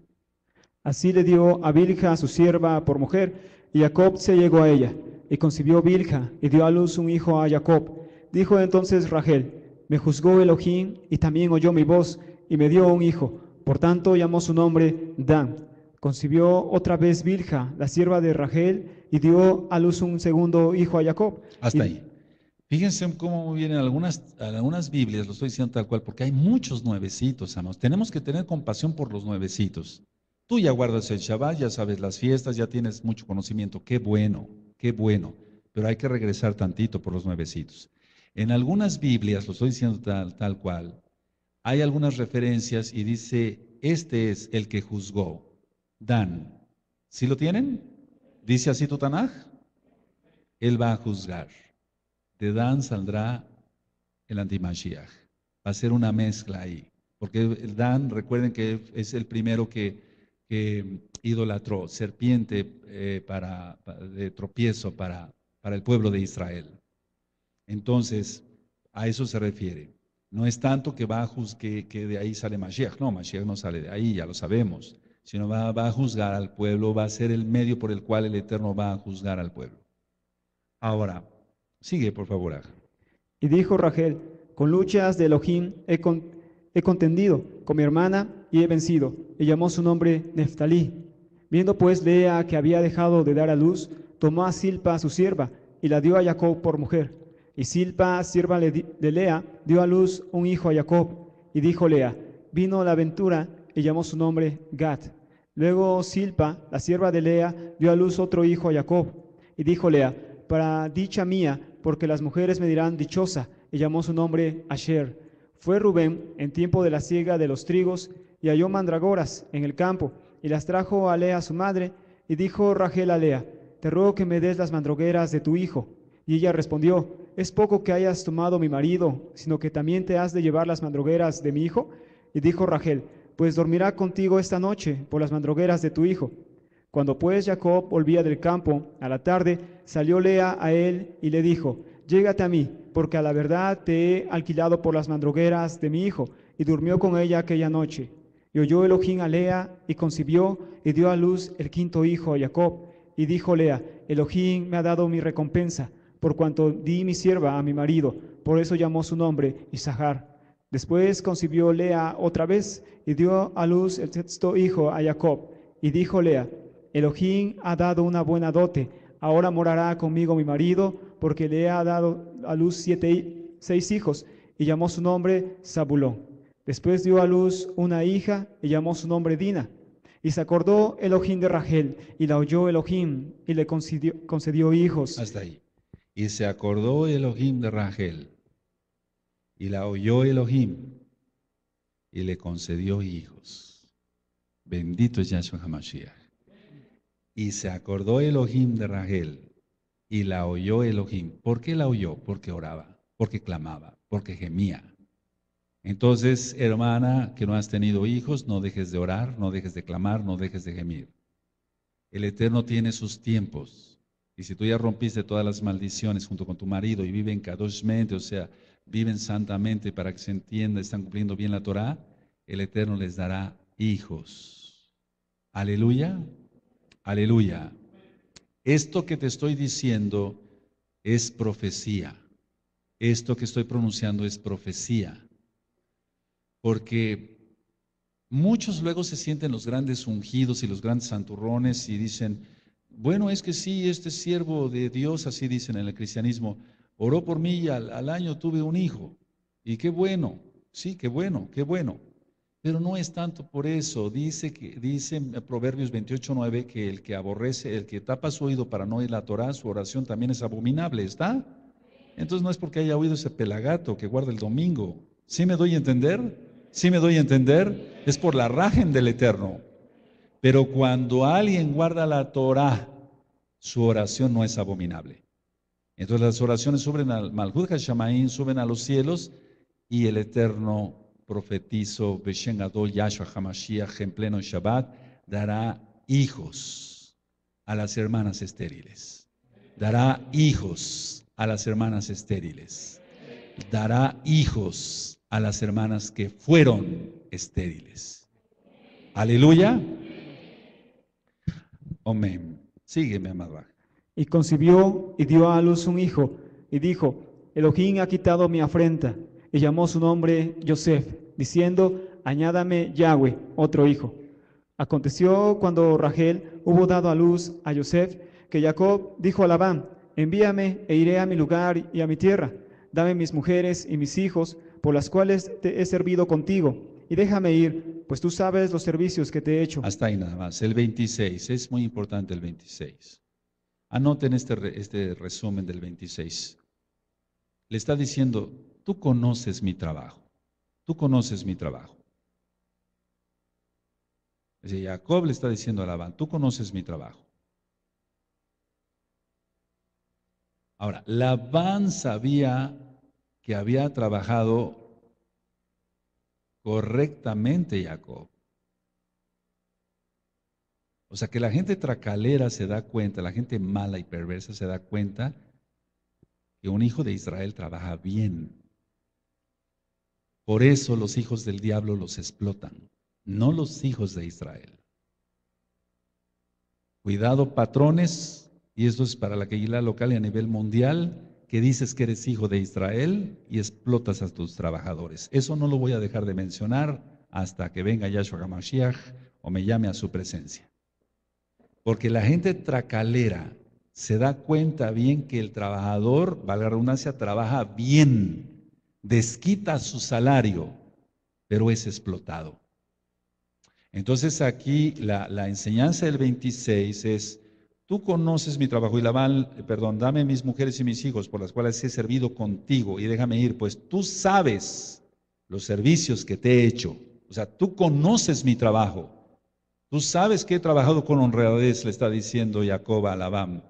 Así le dio a Bilja, a su sierva, por mujer, y Jacob se llegó a ella, y concibió Bilja, y dio a luz un hijo a Jacob. Dijo entonces Raquel: me juzgó Elohim, y también oyó mi voz, y me dio un hijo. Por tanto llamó su nombre Dan. Concibió otra vez Bilja, la sierva de Raquel, y dio a luz un segundo hijo a Jacob. Hasta y... ahí. Fíjense cómo vienen algunas, algunas Biblias, lo estoy diciendo tal cual, porque hay muchos nuevecitos, amados. Tenemos que tener compasión por los nuevecitos. Tú ya guardas el Shabbat, ya sabes las fiestas, ya tienes mucho conocimiento. Qué bueno, qué bueno. Pero hay que regresar tantito por los nuevecitos. En algunas Biblias, lo estoy diciendo tal, tal cual, hay algunas referencias y dice: este es el que juzgó, Dan. ¿Sí lo tienen? Dice así tu Tanakh: él va a juzgar. De Dan saldrá el antimashiach. Va a ser una mezcla ahí, porque el Dan, recuerden que es el primero que, que idolatró, serpiente eh, para, para, de tropiezo para, para el pueblo de Israel. Entonces, a eso se refiere. No es tanto que, va a juzgar, que, que de ahí sale Mashiach, no, Mashiach no sale de ahí, ya lo sabemos, sino va, va a juzgar al pueblo, va a ser el medio por el cual el Eterno va a juzgar al pueblo. Ahora, sigue, por favor. Y dijo Raquel: con luchas de Elohim he, con, he contendido con mi hermana y he vencido. Y llamó su nombre Neftalí. Viendo pues Lea que había dejado de dar a luz, tomó a Silpa, su sierva, y la dio a Jacob por mujer. Y Silpa, sierva de Lea, dio a luz un hijo a Jacob. Y dijo Lea: vino la ventura, y llamó su nombre Gad. Luego Silpa, la sierva de Lea, dio a luz otro hijo a Jacob. Y dijo Lea: para dicha mía, porque las mujeres me dirán dichosa, y llamó su nombre Asher. Fue Rubén en tiempo de la siega de los trigos, y halló mandragoras en el campo, y las trajo a Lea su madre, y dijo Raquel a Lea: te ruego que me des las mandragoras de tu hijo. Y ella respondió: ¿es poco que hayas tomado mi marido, sino que también te has de llevar las mandragoras de mi hijo? Y dijo Raquel: pues dormirá contigo esta noche por las mandragoras de tu hijo. Cuando pues Jacob volvía del campo a la tarde, salió Lea a él y le dijo: llégate a mí, porque a la verdad te he alquilado por las mandragoras de mi hijo. Y durmió con ella aquella noche. Y oyó Elohim a Lea, y concibió, y dio a luz el quinto hijo a Jacob. Y dijo Lea: Elohim me ha dado mi recompensa, por cuanto di mi sierva a mi marido. Por eso llamó su nombre Isahar. Después concibió Lea otra vez, y dio a luz el sexto hijo a Jacob. Y dijo Lea: Elohim ha dado una buena dote, ahora morará conmigo mi marido, porque le ha dado a luz siete, seis hijos, y llamó su nombre Zabulón. Después dio a luz una hija, y llamó su nombre Dina. Y se acordó Elohim de Raquel, y la oyó Elohim, y le concedió, concedió hijos. Hasta ahí. Y se acordó Elohim de Raquel, y la oyó Elohim, y le concedió hijos. Bendito es Yahshua HaMashiach. Y se acordó Elohim de Raquel, y la oyó Elohim. ¿Por qué la oyó? Porque oraba, porque clamaba, porque gemía. Entonces, hermana, que no has tenido hijos, no dejes de orar, no dejes de clamar, no dejes de gemir. El Eterno tiene sus tiempos. Y si tú ya rompiste todas las maldiciones junto con tu marido y vive en Kadoshim, o sea, viven santamente, para que se entienda, están cumpliendo bien la Torá, el Eterno les dará hijos. Aleluya, aleluya. Esto que te estoy diciendo es profecía. Esto que estoy pronunciando es profecía. Porque muchos luego se sienten los grandes ungidos y los grandes santurrones y dicen, bueno, es que sí, este siervo de Dios, así dicen en el cristianismo, oró por mí y al, al año tuve un hijo. Y qué bueno, sí, qué bueno, qué bueno. Pero no es tanto por eso. Dice, que, dice en Proverbios veintiocho nueve que el que aborrece, el que tapa su oído para no oír la Torá, su oración también es abominable, ¿está? Entonces no es porque haya oído ese pelagato que guarda el domingo. ¿Sí me doy a entender? ¿Sí me doy a entender? Es por la rajen del Eterno. Pero cuando alguien guarda la Torá, su oración no es abominable. Entonces las oraciones suben al Malhut HaShamaim, suben a los cielos y el Eterno profetizo, Beshen Gadol Yahshua HaMashiach, en pleno Shabbat, dará hijos a las hermanas estériles. Dará hijos a las hermanas estériles. Dará hijos a las hermanas que fueron estériles. Aleluya. Amén. Sígueme, amado. Y concibió y dio a luz un hijo, y dijo, Elohim ha quitado mi afrenta. Y llamó su nombre Yosef, diciendo, añádame Yahweh, otro hijo. Aconteció cuando Raquel hubo dado a luz a Yosef, que Jacob dijo a Labán, envíame e iré a mi lugar y a mi tierra. Dame mis mujeres y mis hijos, por las cuales te he servido contigo, y déjame ir, pues tú sabes los servicios que te he hecho. Hasta ahí nada más, el veintiséis, es muy importante el veintiséis. Anoten este, este resumen del veintiséis. Le está diciendo, tú conoces mi trabajo, tú conoces mi trabajo. Es decir, Jacob le está diciendo a Labán, tú conoces mi trabajo. Ahora, Labán sabía que había trabajado correctamente Jacob. O sea, que la gente tracalera se da cuenta, la gente mala y perversa se da cuenta que un hijo de Israel trabaja bien. Por eso los hijos del diablo los explotan, no los hijos de Israel. Cuidado, patrones, y esto es para la Keilah local y a nivel mundial, que dices que eres hijo de Israel y explotas a tus trabajadores. Eso no lo voy a dejar de mencionar hasta que venga Yahshua HaMashiach o me llame a su presencia. Porque la gente tracalera se da cuenta bien que el trabajador, valga la redundancia, trabaja bien, desquita su salario, pero es explotado. Entonces aquí la, la enseñanza del veintiséis es, tú conoces mi trabajo, y Labán, perdón, dame mis mujeres y mis hijos, por las cuales he servido contigo, y déjame ir, pues tú sabes los servicios que te he hecho. O sea, tú conoces mi trabajo, tú sabes que he trabajado con honradez, le está diciendo Jacob a Labán.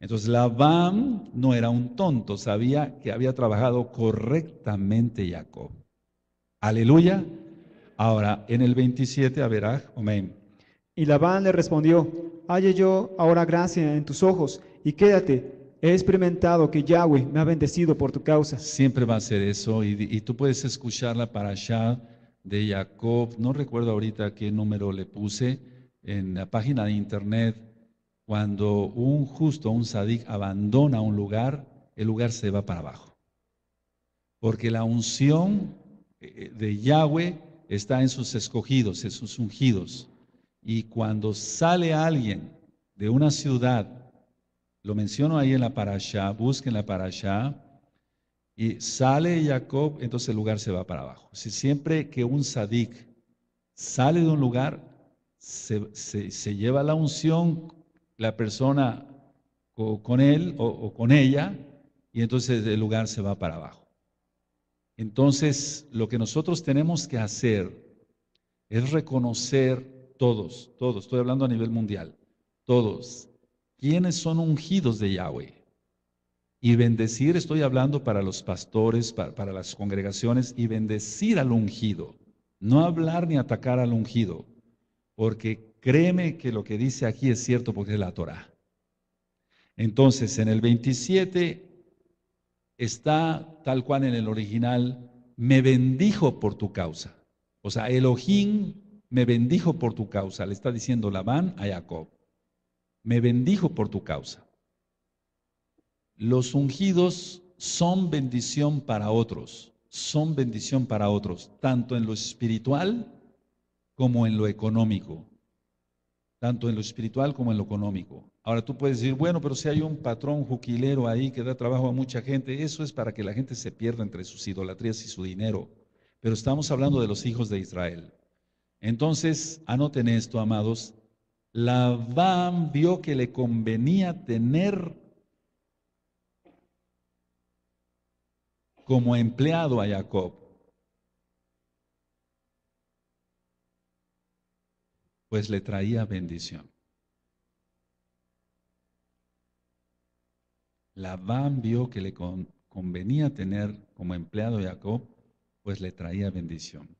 Entonces Labán no era un tonto, sabía que había trabajado correctamente Jacob. Aleluya. Ahora, en el veintisiete, a ver, amén. Y Labán le respondió, halle yo ahora gracia en tus ojos y quédate, he experimentado que Yahweh me ha bendecido por tu causa. Siempre va a ser eso, y, y tú puedes escuchar la parashá de Jacob, no recuerdo ahorita qué número le puse, en la página de internet. Cuando un justo, un sadik, abandona un lugar, el lugar se va para abajo. Porque la unción de Yahweh está en sus escogidos, en sus ungidos. Y cuando sale alguien de una ciudad, lo menciono ahí en la parashá, busquen la parashá, y sale Jacob, entonces el lugar se va para abajo. Si siempre que un sadik sale de un lugar, se, se, se lleva la unción la persona o con él o, o con ella, y entonces el lugar se va para abajo. Entonces lo que nosotros tenemos que hacer es reconocer todos, todos, estoy hablando a nivel mundial, todos, quienes son ungidos de Yahweh, y bendecir, estoy hablando para los pastores, para, para las congregaciones, y bendecir al ungido, no hablar ni atacar al ungido, porque créeme que lo que dice aquí es cierto porque es la Torá. Entonces, en el veintisiete, está tal cual en el original, me bendijo por tu causa. O sea, Elohim me bendijo por tu causa, le está diciendo Labán a Jacob, me bendijo por tu causa. Los ungidos son bendición para otros, son bendición para otros, tanto en lo espiritual como en lo económico. Tanto en lo espiritual como en lo económico. Ahora tú puedes decir, bueno, pero si hay un patrón juquilero ahí que da trabajo a mucha gente, eso es para que la gente se pierda entre sus idolatrías y su dinero. Pero estamos hablando de los hijos de Israel. Entonces, anoten esto, amados, Labán vio que le convenía tener como empleado a Jacob. Pues le traía bendición. Labán vio que le con, convenía tener como empleado a Jacob, pues le traía bendición.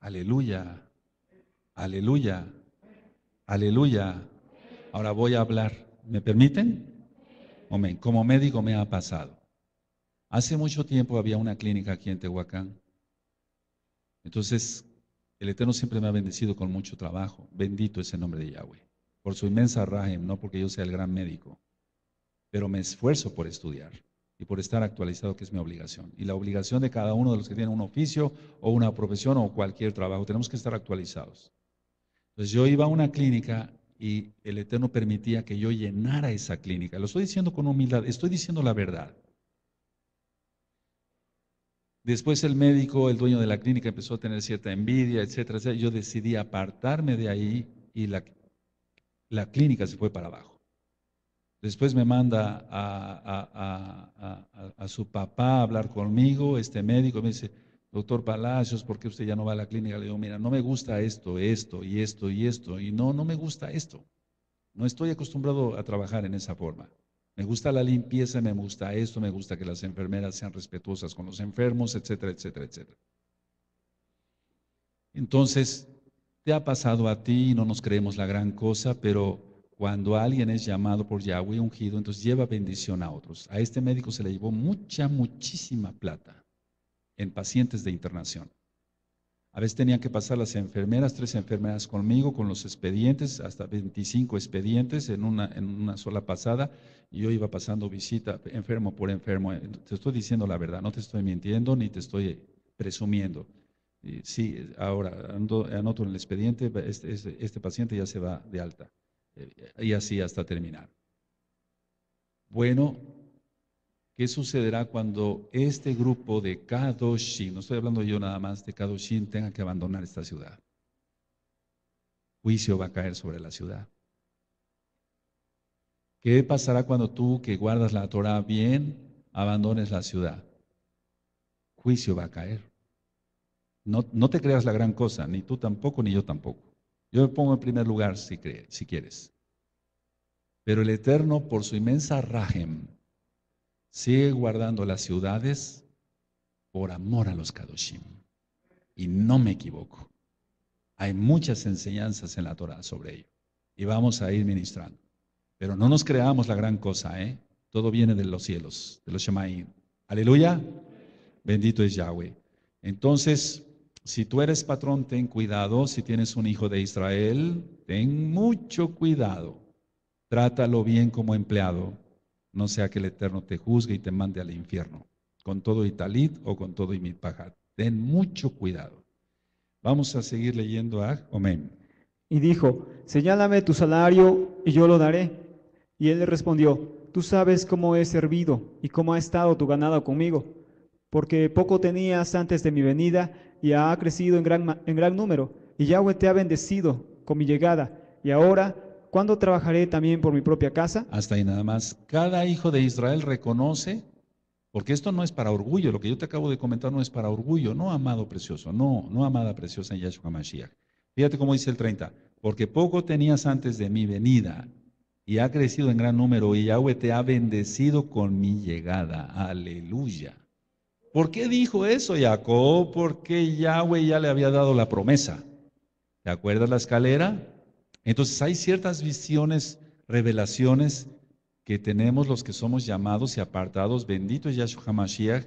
Aleluya, aleluya, aleluya. Ahora voy a hablar, ¿me permiten? Amén. Como médico me ha pasado. Hace mucho tiempo había una clínica aquí en Tehuacán. Entonces, el Eterno siempre me ha bendecido con mucho trabajo. Bendito es el nombre de Yahweh. Por su inmensa rajem, no porque yo sea el gran médico, pero me esfuerzo por estudiar y por estar actualizado, que es mi obligación. Y la obligación de cada uno de los que tienen un oficio o una profesión o cualquier trabajo, tenemos que estar actualizados. Entonces yo iba a una clínica y el Eterno permitía que yo llenara esa clínica. Lo estoy diciendo con humildad, estoy diciendo la verdad. Después el médico, el dueño de la clínica, empezó a tener cierta envidia, etcétera, etcétera. Yo decidí apartarme de ahí y la, la clínica se fue para abajo. Después me manda a, a, a, a, a su papá a hablar conmigo, este médico, me dice, doctor Palacios, ¿por qué usted ya no va a la clínica? Le digo, mira, no me gusta esto, esto y esto y esto, y no, no me gusta esto. No estoy acostumbrado a trabajar en esa forma. Me gusta la limpieza, me gusta esto, me gusta que las enfermeras sean respetuosas con los enfermos, etcétera, etcétera, etcétera. Entonces, te ha pasado a ti, no nos creemos la gran cosa, pero cuando alguien es llamado por Yahweh, ungido, entonces lleva bendición a otros. A este médico se le llevó mucha, muchísima plata en pacientes de internación. A veces tenían que pasar las enfermeras, tres enfermeras conmigo, con los expedientes, hasta veinticinco expedientes en una, en una sola pasada. Y yo iba pasando visita, enfermo por enfermo. Te estoy diciendo la verdad, no te estoy mintiendo ni te estoy presumiendo. Y sí, ahora ando, anoto en el expediente, este, este, este paciente ya se va de alta. Y así hasta terminar. Bueno, ¿qué sucederá cuando este grupo de Kadoshim, no estoy hablando yo nada más de Kadoshim, tenga que abandonar esta ciudad? Juicio va a caer sobre la ciudad. ¿Qué pasará cuando tú, que guardas la Torah bien, abandones la ciudad? Juicio va a caer. No, no te creas la gran cosa, ni tú tampoco, ni yo tampoco. Yo me pongo en primer lugar si, cree, si quieres. Pero el Eterno, por su inmensa rajem, sigue guardando las ciudades por amor a los Kadoshim. Y no me equivoco. Hay muchas enseñanzas en la Torah sobre ello. Y vamos a ir ministrando. Pero no nos creamos la gran cosa, ¿eh? Todo viene de los cielos, de los Shemaim. Aleluya. Bendito es Yahweh. Entonces, si tú eres patrón, ten cuidado. Si tienes un hijo de Israel, ten mucho cuidado. Trátalo bien como empleado. No sea que el Eterno te juzgue y te mande al infierno. Con todo y talit o con todo y mitpajat. Ten mucho cuidado. Vamos a seguir leyendo a Amén. Y dijo, señálame tu salario y yo lo daré. Y él le respondió, tú sabes cómo he servido y cómo ha estado tu ganado conmigo. Porque poco tenías antes de mi venida y ha crecido en gran, en gran número, y Yahweh te ha bendecido con mi llegada, y ahora, ¿cuándo trabajaré también por mi propia casa? Hasta ahí nada más. Cada hijo de Israel reconoce, porque esto no es para orgullo, lo que yo te acabo de comentar no es para orgullo, no, amado precioso, no, no, amada preciosa en Yahshua Mashiach. Fíjate cómo dice el treinta, porque poco tenías antes de mi venida, y ha crecido en gran número, y Yahweh te ha bendecido con mi llegada, aleluya. ¿Por qué dijo eso Jacob? Porque Yahweh ya le había dado la promesa. ¿Te acuerdas la escalera? Entonces hay ciertas visiones, revelaciones que tenemos los que somos llamados y apartados. Bendito es Yahshua Mashiach,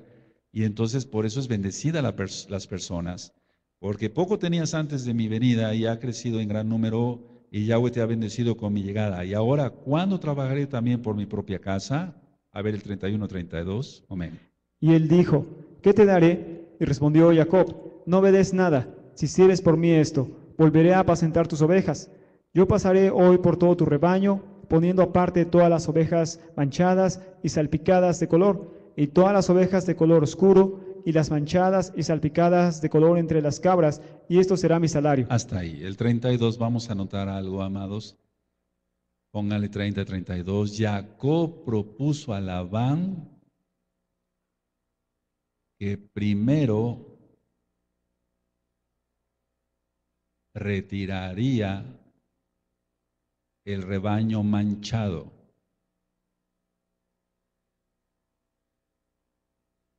y entonces por eso es bendecida la pers las personas, porque poco tenías antes de mi venida y ha crecido en gran número, y Yahweh te ha bendecido con mi llegada. Y ahora, ¿cuándo trabajaré también por mi propia casa? A ver el treinta y uno, treinta y dos, amén. Y él dijo, ¿qué te daré? Y respondió Jacob, no me des nada, si sirves por mí esto, volveré a apacentar tus ovejas. Yo pasaré hoy por todo tu rebaño, poniendo aparte todas las ovejas manchadas y salpicadas de color, y todas las ovejas de color oscuro, y las manchadas y salpicadas de color entre las cabras, y esto será mi salario. Hasta ahí, el treinta y dos, vamos a anotar algo, amados. Póngale treinta, treinta y dos. Jacob propuso a Labán que primero retiraría el rebaño manchado.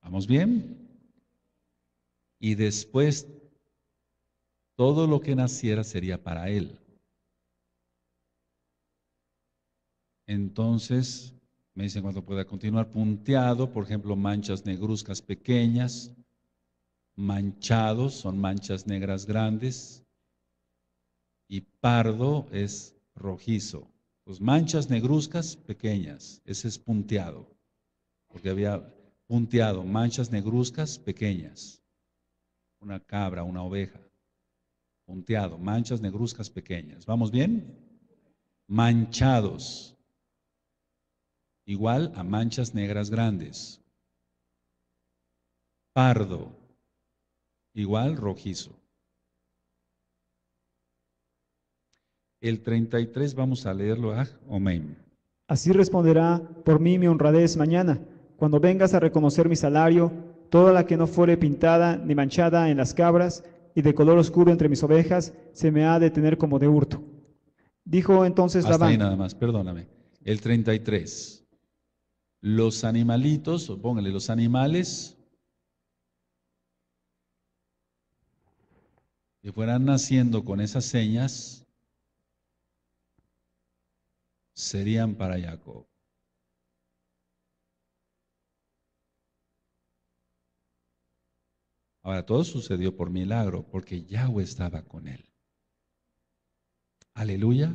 ¿Vamos bien? Y después todo lo que naciera sería para él. Entonces, me dicen cuando pueda continuar, punteado, por ejemplo, manchas negruzcas pequeñas, manchados son manchas negras grandes, y pardo es rojizo. Pues manchas negruzcas pequeñas, ese es punteado, porque había punteado, manchas negruzcas pequeñas, una cabra, una oveja, punteado, manchas negruzcas pequeñas, ¿vamos bien? Manchados, igual a manchas negras grandes. Pardo, igual rojizo. El treinta y tres vamos a leerlo, ah, amén. Así responderá por mí mi honradez mañana, cuando vengas a reconocer mi salario, toda la que no fuere pintada ni manchada en las cabras y de color oscuro entre mis ovejas, se me ha de tener como de hurto. Dijo entonces Labán. Hasta ahí nada más, perdóname. El treinta y tres. Los animalitos, o póngale, los animales que fueran naciendo con esas señas serían para Jacob. Ahora, todo sucedió por milagro, porque Yahweh estaba con él. Aleluya.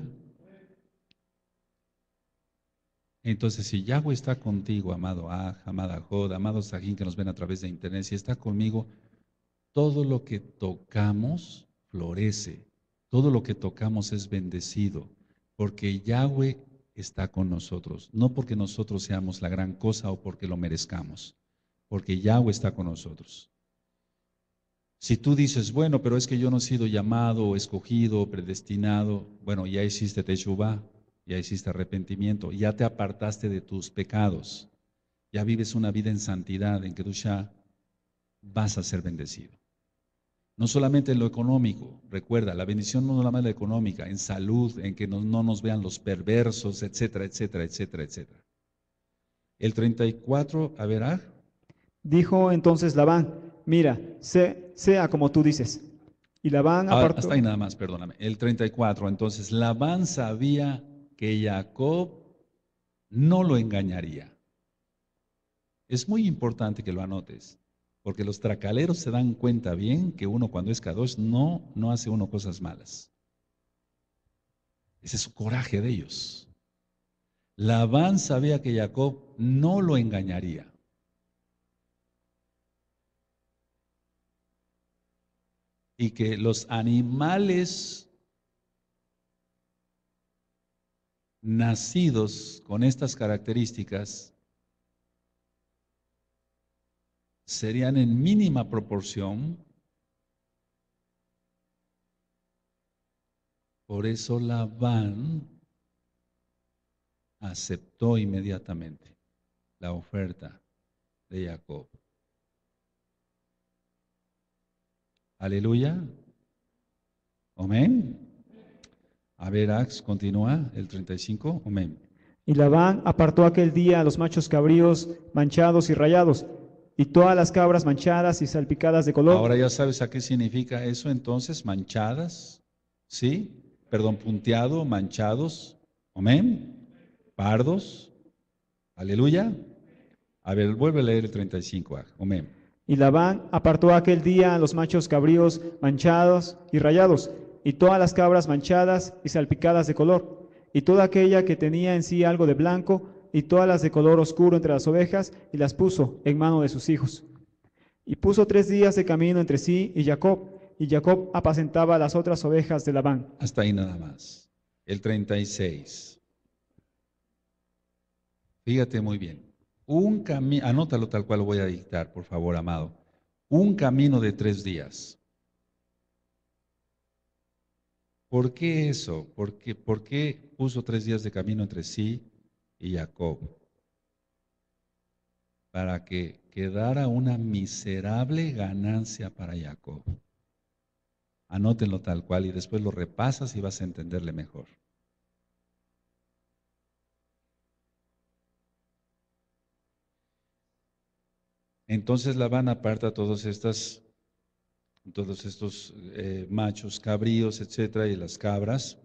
Entonces, si Yahweh está contigo, amado Aj, amada Jod, amado Sajín que nos ven a través de internet, si está conmigo, todo lo que tocamos florece, todo lo que tocamos es bendecido, porque Yahweh está con nosotros, no porque nosotros seamos la gran cosa o porque lo merezcamos, porque Yahweh está con nosotros. Si tú dices, bueno, pero es que yo no he sido llamado, o escogido, o predestinado, bueno, ya hiciste Teshuvá, ya hiciste arrepentimiento, ya te apartaste de tus pecados, ya vives una vida en santidad, en Kedushá, vas a ser bendecido. No solamente en lo económico, recuerda, la bendición no solamente en la económica, en salud, en que no, no nos vean los perversos, etcétera, etcétera, etcétera, etcétera. El treinta y cuatro, a ver, ah. Dijo entonces Labán, mira, sé, sea como tú dices. Y Labán apartó. Ahora, hasta ahí nada más, perdóname. El treinta y cuatro, entonces Labán sabía que Jacob no lo engañaría. Es muy importante que lo anotes, porque los tracaleros se dan cuenta bien que uno cuando es Kadosh no, no hace uno cosas malas. Ese es su coraje de ellos. Labán sabía que Jacob no lo engañaría. Y que los animales nacidos con estas características serían en mínima proporción. Por eso Labán aceptó inmediatamente la oferta de Jacob. Aleluya. Amén. A ver, Ax, continúa, el treinta y cinco, amén. Y Labán apartó aquel día a los machos cabríos manchados y rayados, y todas las cabras manchadas y salpicadas de color. Ahora ya sabes a qué significa eso entonces, manchadas, ¿sí? perdón, punteado, manchados, amén, pardos, aleluya. A ver, vuelve a leer el treinta y cinco, amén. Y Labán apartó aquel día a los machos cabríos manchados y rayados, y todas las cabras manchadas y salpicadas de color, y toda aquella que tenía en sí algo de blanco, y todas las de color oscuro entre las ovejas, y las puso en mano de sus hijos. Y puso tres días de camino entre sí y Jacob, y Jacob apacentaba las otras ovejas de Labán. Hasta ahí nada más. El treinta y seis. Fíjate muy bien. Un camino, anótalo tal cual lo voy a dictar, por favor, amado. Un camino de tres días. ¿Por qué eso? ¿Por qué, por qué puso tres días de camino entre sí y Jacob? Para que quedara una miserable ganancia para Jacob. Anótenlo tal cual y después lo repasas y vas a entenderle mejor. Entonces Labán aparta todos estas, todos estos eh, machos cabríos, etcétera, y las cabras,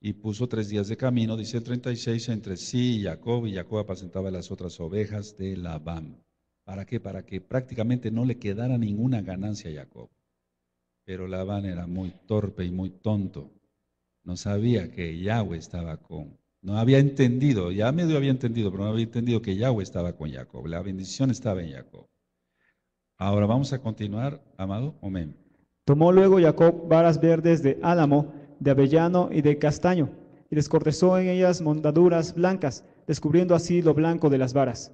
y puso tres días de camino, dice el treinta y seis, entre sí y Jacob, y Jacob apacentaba las otras ovejas de Labán. ¿Para qué? Para que prácticamente no le quedara ninguna ganancia a Jacob. Pero Labán era muy torpe y muy tonto. No sabía que Yahweh estaba con... No había entendido, ya medio había entendido, pero no había entendido que Yahweh estaba con Jacob. La bendición estaba en Jacob. Ahora vamos a continuar, amado. Amén. Tomó luego Jacob varas verdes de álamo, de avellano y de castaño, y descortezó en ellas mondaduras blancas, descubriendo así lo blanco de las varas.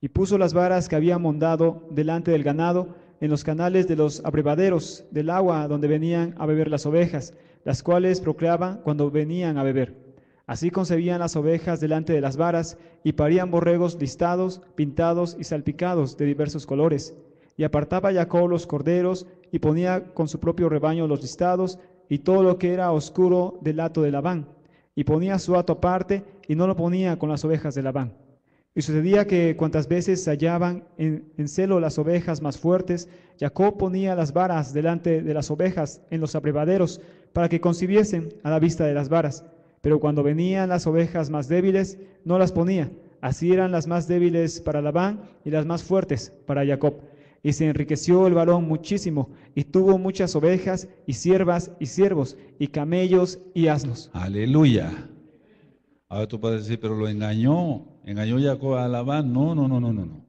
Y puso las varas que había mondado delante del ganado, en los canales de los abrevaderos del agua donde venían a beber las ovejas, las cuales procreaban cuando venían a beber. Así concebían las ovejas delante de las varas, y parían borregos listados, pintados y salpicados de diversos colores. Y apartaba Jacob los corderos, y ponía con su propio rebaño los listados, y todo lo que era oscuro del hato de Labán. Y ponía su hato aparte, y no lo ponía con las ovejas de Labán. Y sucedía que cuantas veces se hallaban en, en celo las ovejas más fuertes, Jacob ponía las varas delante de las ovejas en los abrevaderos, para que concibiesen a la vista de las varas. Pero cuando venían las ovejas más débiles, no las ponía. Así eran las más débiles para Labán y las más fuertes para Jacob. Y se enriqueció el varón muchísimo, y tuvo muchas ovejas, y siervas, y siervos, y camellos, y asnos. ¡Aleluya! Ahora tú puedes decir, pero lo engañó. Engañó Jacob a Labán. No, no, no, no, no, no.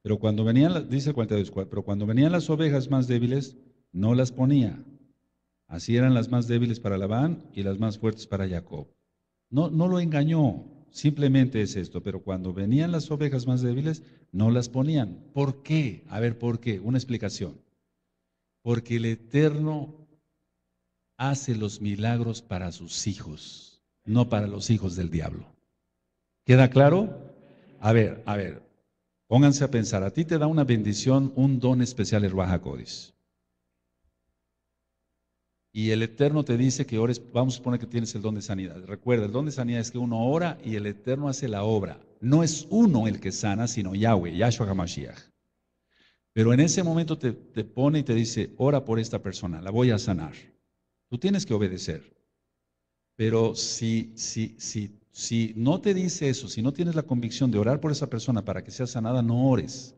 Pero cuando venían, dice cuarenta y dos, pero cuando venían las ovejas más débiles, no las ponía. Así eran las más débiles para Labán y las más fuertes para Jacob. No, no lo engañó, simplemente es esto. Pero cuando venían las ovejas más débiles, no las ponían. ¿Por qué? A ver, ¿por qué? Una explicación. Porque el Eterno hace los milagros para sus hijos, no para los hijos del diablo. ¿Queda claro? A ver, a ver, pónganse a pensar. A ti te da una bendición, un don especial el Ruach Hakodesh. Y el Eterno te dice que ores. Vamos a suponer que tienes el don de sanidad. Recuerda, el don de sanidad es que uno ora y el Eterno hace la obra. No es uno el que sana, sino Yahweh, Yahshua HaMashiach. Pero en ese momento te, te pone y te dice, ora por esta persona, la voy a sanar. Tú tienes que obedecer. Pero si, si, si, Si no te dice eso, si no tienes la convicción de orar por esa persona para que sea sanada, no ores,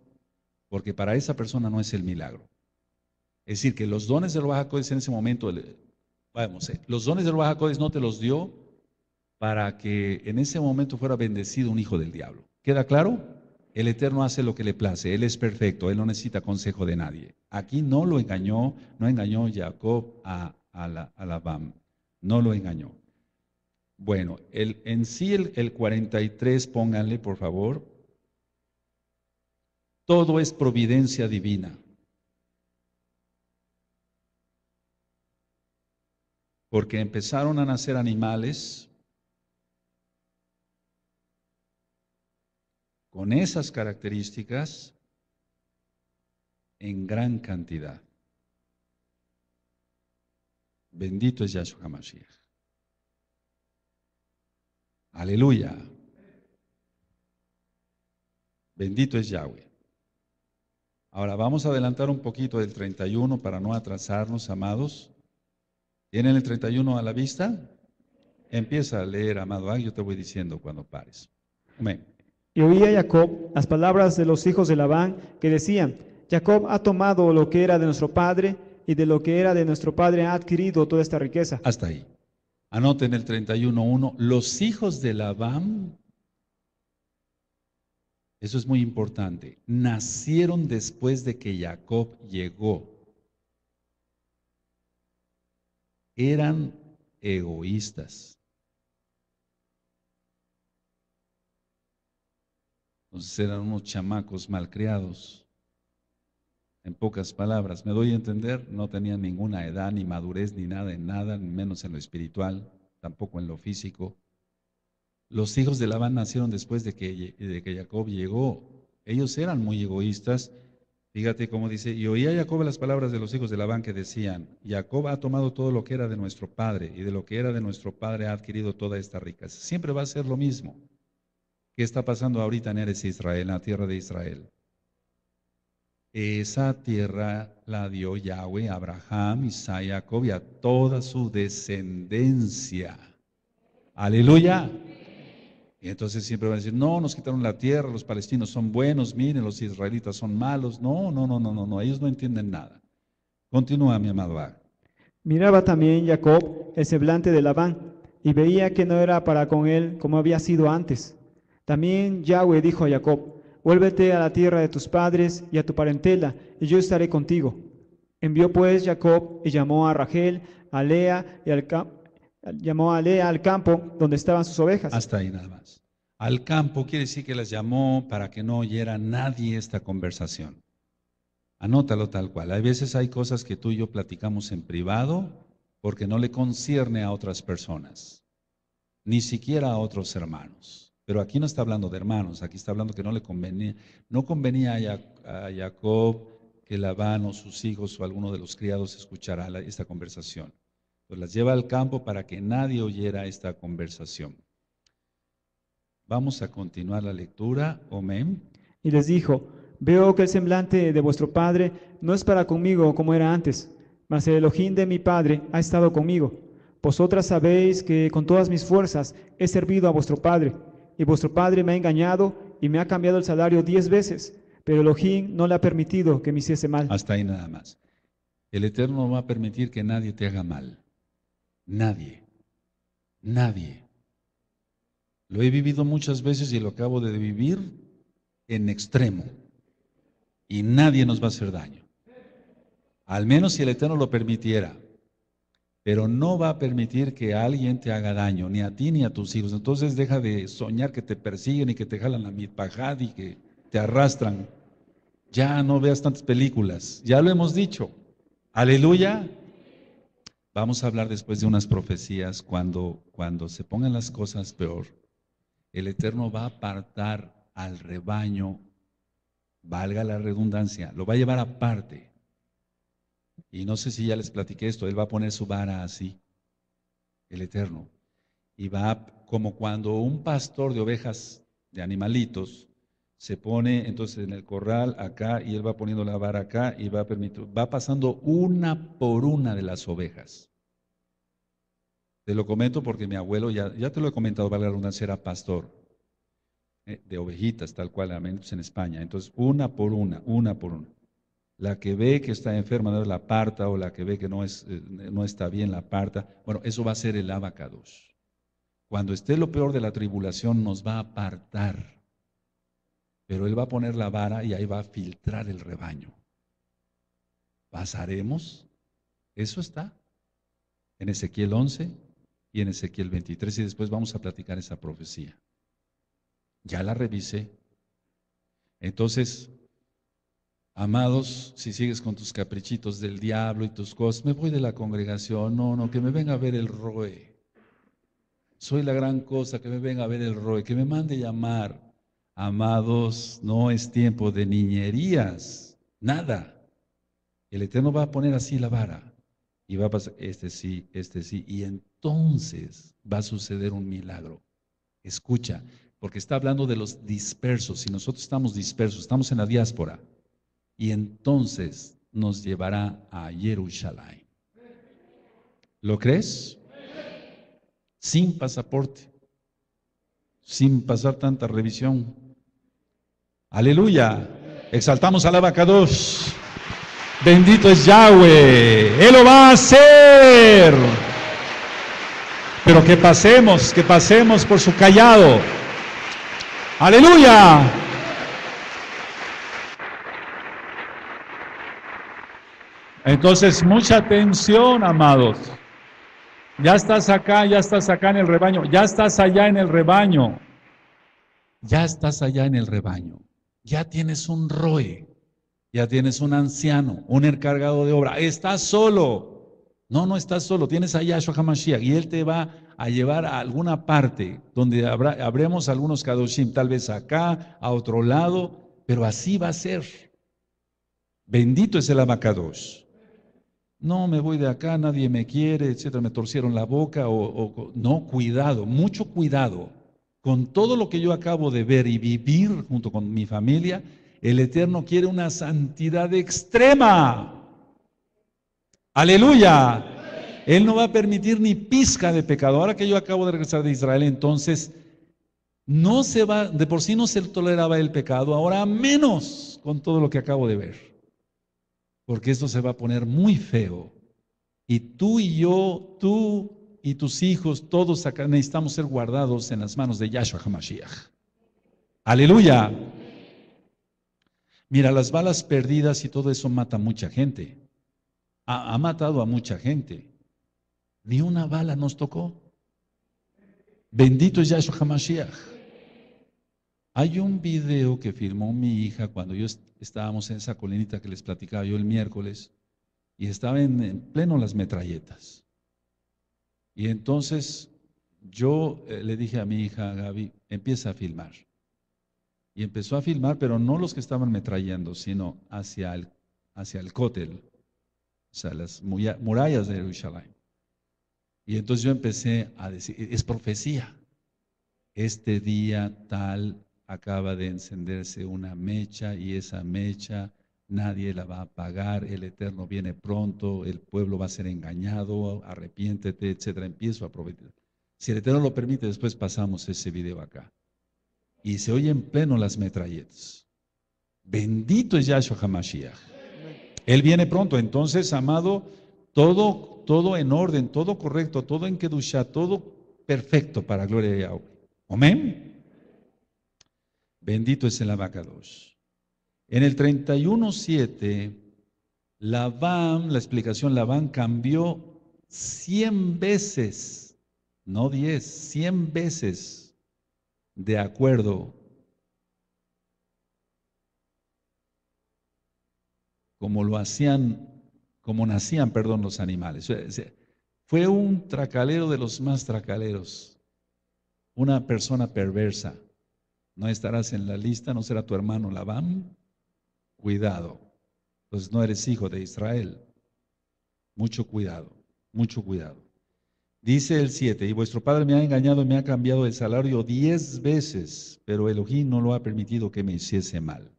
porque para esa persona no es el milagro. Es decir, que los dones del Ruach Hakodesh en ese momento, vamos, los dones del Ruach Hakodesh no te los dio para que en ese momento fuera bendecido un hijo del diablo. ¿Queda claro? El Eterno hace lo que le place, Él es perfecto, Él no necesita consejo de nadie. Aquí no lo engañó, no engañó Jacob a, a, la, a Labán, no lo engañó. Bueno, el, en sí el, el cuarenta y tres, pónganle por favor. Todo es providencia divina. Porque empezaron a nacer animales con esas características en gran cantidad. Bendito es Yahshua HaMashiach. Aleluya. Bendito es Yahweh. Ahora vamos a adelantar un poquito del treinta y uno para no atrasarnos, amados. ¿Tienen el treinta y uno a la vista? Empieza a leer, amado. Ah, yo te voy diciendo cuando pares. Amén. Y oía Jacob las palabras de los hijos de Labán que decían: Jacob ha tomado lo que era de nuestro padre, y de lo que era de nuestro padre ha adquirido toda esta riqueza. Hasta ahí. Anoten el treinta y uno uno. Los hijos de Labán, eso es muy importante, nacieron después de que Jacob llegó. Eran egoístas. Entonces eran unos chamacos malcriados. En pocas palabras, ¿me doy a entender? No tenían ninguna edad, ni madurez, ni nada en nada, menos en lo espiritual, tampoco en lo físico. Los hijos de Labán nacieron después de que, de que Jacob llegó. Ellos eran muy egoístas. Fíjate cómo dice: y oía Jacob las palabras de los hijos de Labán que decían: Jacob ha tomado todo lo que era de nuestro padre, y de lo que era de nuestro padre ha adquirido toda esta riqueza. Siempre va a ser lo mismo. ¿Qué está pasando ahorita en Eretz Israel, en la tierra de Israel? Esa tierra la dio Yahweh a Abraham, Isaac y Jacob, y a toda su descendencia. Aleluya. Y entonces siempre van a decir: no, nos quitaron la tierra, los palestinos son buenos, miren, los israelitas son malos. No, no, no, no, no, no, ellos no entienden nada. Continúa, mi amado. Miraba también Jacob el semblante de Labán, y veía que no era para con él como había sido antes. También Yahweh dijo a Jacob: vuélvete a la tierra de tus padres y a tu parentela, y yo estaré contigo. Envió pues Jacob y llamó a Raquel, a Lea y al campo. Llamó a Lea al campo donde estaban sus ovejas. Hasta ahí nada más. Al campo quiere decir que las llamó para que no oyera nadie esta conversación. Anótalo tal cual. Hay veces hay cosas que tú y yo platicamos en privado porque no le concierne a otras personas, ni siquiera a otros hermanos. Pero aquí no está hablando de hermanos, aquí está hablando que no le convenía, no convenía a Jacob que Labán o sus hijos o alguno de los criados escuchara esta conversación. Pues las lleva al campo para que nadie oyera esta conversación. Vamos a continuar la lectura. Amén. Y les dijo: veo que el semblante de vuestro padre no es para conmigo como era antes, mas el Elohim de mi padre ha estado conmigo. Vosotras sabéis que con todas mis fuerzas he servido a vuestro padre, y vuestro padre me ha engañado y me ha cambiado el salario diez veces, pero Elohim no le ha permitido que me hiciese mal. Hasta ahí nada más. El Eterno va a permitir que nadie te haga mal. Nadie, nadie. Lo he vivido muchas veces y lo acabo de vivir en extremo. Y nadie nos va a hacer daño. Al menos si el Eterno lo permitiera. Pero no va a permitir que alguien te haga daño, ni a ti ni a tus hijos. Entonces deja de soñar que te persiguen y que te jalan la mitpajad y que te arrastran. Ya no veas tantas películas, ya lo hemos dicho. Aleluya. Vamos a hablar después de unas profecías. Cuando, cuando se pongan las cosas peor, el Eterno va a apartar al rebaño, valga la redundancia, lo va a llevar aparte. Y no sé si ya les platiqué esto, Él va a poner su vara así, el Eterno. Y va a, como cuando un pastor de ovejas, de animalitos, se pone entonces en el corral acá, y él va poniendo la vara acá y va, permitir, va pasando una por una de las ovejas. Te lo comento porque mi abuelo, ya, ya te lo he comentado, valga la redundancia, era pastor eh, de ovejitas, tal cual, en España. Entonces una por una, una por una. La que ve que está enferma, no, la aparta, o la que ve que no, es, eh, no está bien, la aparta. Bueno, eso va a ser el abacados. Cuando esté lo peor de la tribulación, nos va a apartar. Pero Él va a poner la vara y ahí va a filtrar el rebaño. ¿Pasaremos? Eso está en Ezequiel once y en Ezequiel veintitrés, y después vamos a platicar esa profecía. Ya la revisé. Entonces, amados, si sigues con tus caprichitos del diablo y tus cosas, me voy de la congregación, no, no, que me venga a ver el R O E. Soy la gran cosa, que me venga a ver el R O E, que me mande llamar. Amados, no es tiempo de niñerías, nada. El Eterno va a poner así la vara y va a pasar, este sí, este sí, y entonces va a suceder un milagro. Escucha, porque está hablando de los dispersos, y nosotros estamos dispersos, estamos en la diáspora, y entonces nos llevará a Jerusalén. ¿Lo crees? Sin pasaporte, sin pasar tanta revisión. Aleluya. Exaltamos a Lava Kadosh. Bendito es Yahweh. Él lo va a hacer. Pero que pasemos, que pasemos por su callado. Aleluya. Entonces, mucha atención, amados. Ya estás acá, ya estás acá en el rebaño. Ya estás allá en el rebaño. Ya estás allá en el rebaño. Ya tienes un roe. Ya tienes un anciano, un encargado de obra. Estás solo. No, no estás solo. Tienes a Yahshua Mashiach y él te va a llevar a alguna parte donde habrá, habremos algunos Kadoshim, tal vez acá, a otro lado, pero así va a ser. Bendito es el Abacadosh. No, me voy de acá, nadie me quiere, etcétera, me torcieron la boca, o, o, no, cuidado, mucho cuidado, con todo lo que yo acabo de ver y vivir junto con mi familia, el Eterno quiere una santidad extrema, aleluya, Él no va a permitir ni pizca de pecado. Ahora que yo acabo de regresar de Israel, entonces, no se va, de por sí no se toleraba el pecado, ahora menos con todo lo que acabo de ver. Porque esto se va a poner muy feo. Y tú y yo, tú y tus hijos, todos acá necesitamos ser guardados en las manos de Yahshua HaMashiach. ¡Aleluya! Mira, las balas perdidas y todo eso mata a mucha gente. Ha, ha matado a mucha gente. Ni una bala nos tocó. Bendito es Yahshua HaMashiach. Hay un video que filmó mi hija cuando yo estábamos en esa colinita que les platicaba yo el miércoles y estaba en, en pleno las metralletas. Y entonces yo eh, le dije a mi hija, Gaby, empieza a filmar. Y empezó a filmar, pero no los que estaban metrallando, sino hacia el, hacia el cótel, o sea, las murallas de Jerusalén. Y entonces yo empecé a decir, es profecía, este día tal acaba de encenderse una mecha y esa mecha nadie la va a apagar, el Eterno viene pronto, el pueblo va a ser engañado, arrepiéntete, etcétera. Empiezo a aprovechar. Si el Eterno lo permite, después pasamos ese video acá. Y se oye en pleno las metralletas. Bendito es Yahshua HaMashiach. Él viene pronto, entonces, amado, todo, todo en orden, todo correcto, todo en Kedushá, todo perfecto para gloria de Yahweh. Amén. Bendito es el Abacados. En el treinta y uno siete, Labán, la explicación Labán cambió cien veces, no diez, cien veces de acuerdo como lo hacían, como nacían, perdón, los animales. Fue un tracalero de los más tracaleros, una persona perversa. No estarás en la lista, no será tu hermano Labán. Cuidado. Entonces no eres hijo de Israel. Mucho cuidado, mucho cuidado. Dice el siete, y vuestro padre me ha engañado y me ha cambiado el salario diez veces, pero Elohim no lo ha permitido que me hiciese mal.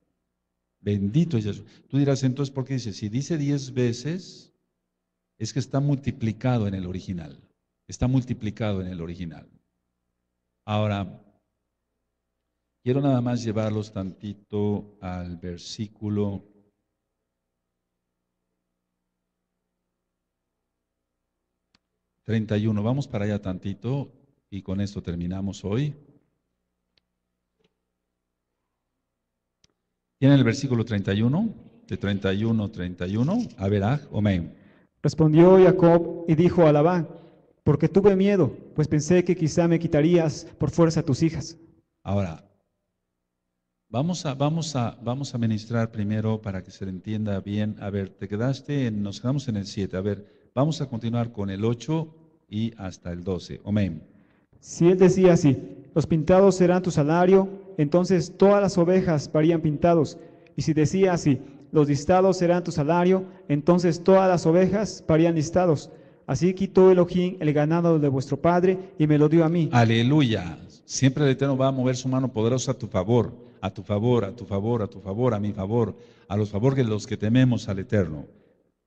Bendito es Jesús. Tú dirás entonces, ¿por qué dice? Si dice diez veces, es que está multiplicado en el original. Está multiplicado en el original. Ahora, quiero nada más llevarlos tantito al versículo treinta y uno. Vamos para allá tantito y con esto terminamos hoy. ¿Tienen el versículo treinta y uno? De treinta y uno, treinta y uno. A ver, ah, amén. Respondió Jacob y dijo a Labán, porque tuve miedo, pues pensé que quizá me quitarías por fuerza a tus hijas. Ahora, Vamos a, vamos, a, vamos a ministrar primero para que se le entienda bien. A ver, te quedaste, en, nos quedamos en el siete. A ver, vamos a continuar con el ocho y hasta el doce. Amén. Si él decía así, los pintados serán tu salario, entonces todas las ovejas parían pintados. Y si decía así, los listados serán tu salario, entonces todas las ovejas parían listados. Así quitó Elohim el ganado de vuestro padre y me lo dio a mí. Aleluya. Siempre el Eterno va a mover su mano poderosa a tu favor. A tu favor, a tu favor, a tu favor, a mi favor, a los favores de los que tememos al Eterno.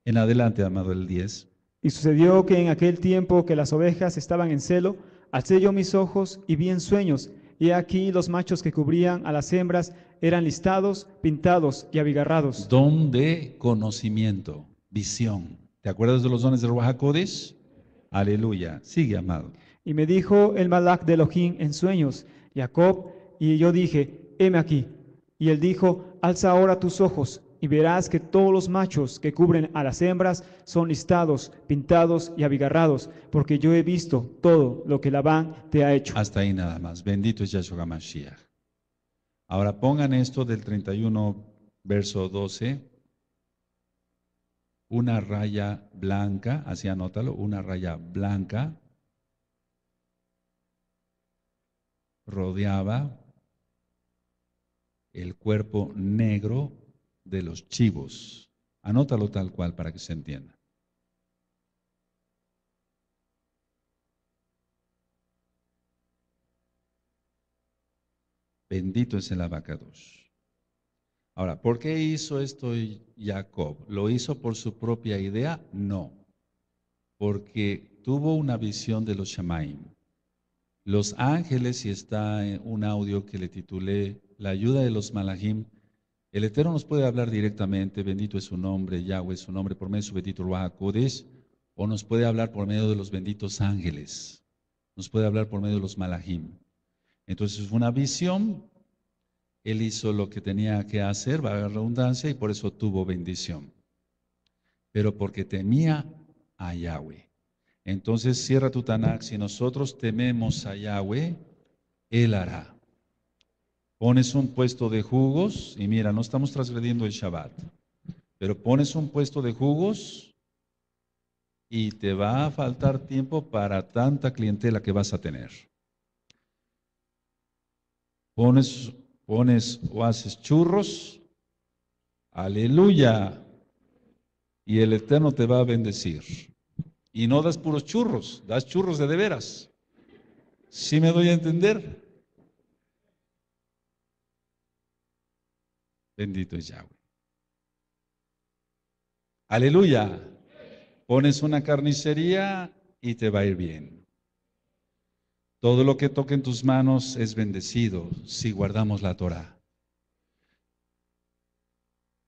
En adelante, amado, el diez. Y sucedió que en aquel tiempo que las ovejas estaban en celo, alcé yo mis ojos y vi en sueños, y aquí los machos que cubrían a las hembras eran listados, pintados y abigarrados. Don de conocimiento, visión. ¿Te acuerdas de los dones de Ruach Hakodesh? Aleluya. Sigue, amado. Y me dijo el malak de Elohim en sueños, Jacob, y yo dije, heme aquí. Y él dijo, alza ahora tus ojos, y verás que todos los machos que cubren a las hembras son listados, pintados y abigarrados, porque yo he visto todo lo que Labán te ha hecho. Hasta ahí nada más. Bendito es Yahshua Mashiach. Ahora pongan esto del treinta y uno, verso doce. Una raya blanca, así anótalo, una raya blanca rodeaba el cuerpo negro de los chivos. Anótalo tal cual para que se entienda. Bendito es el Abacadosh. Ahora, ¿por qué hizo esto Jacob? ¿Lo hizo por su propia idea? No, porque tuvo una visión de los Shamaim, los ángeles, y está en un audio que le titulé La ayuda de los Malahim. El Eterno nos puede hablar directamente, bendito es su nombre, Yahweh es su nombre, por medio de su bendito Ruach HaKodesh, o nos puede hablar por medio de los benditos ángeles, nos puede hablar por medio de los Malahim. Entonces fue una visión, él hizo lo que tenía que hacer, valga la redundancia, y por eso tuvo bendición. Pero porque temía a Yahweh. Entonces cierra tu Tanakh, si nosotros tememos a Yahweh, Él hará. Pones un puesto de jugos, y mira, no estamos transgrediendo el Shabbat, pero pones un puesto de jugos y te va a faltar tiempo para tanta clientela que vas a tener. Pones, pones o haces churros, aleluya, y el Eterno te va a bendecir. Y no das puros churros, das churros de de veras. ¿Sí me doy a entender? Bendito es Yahweh. Aleluya. Pones una carnicería y te va a ir bien. Todo lo que toque en tus manos es bendecido si guardamos la Torah.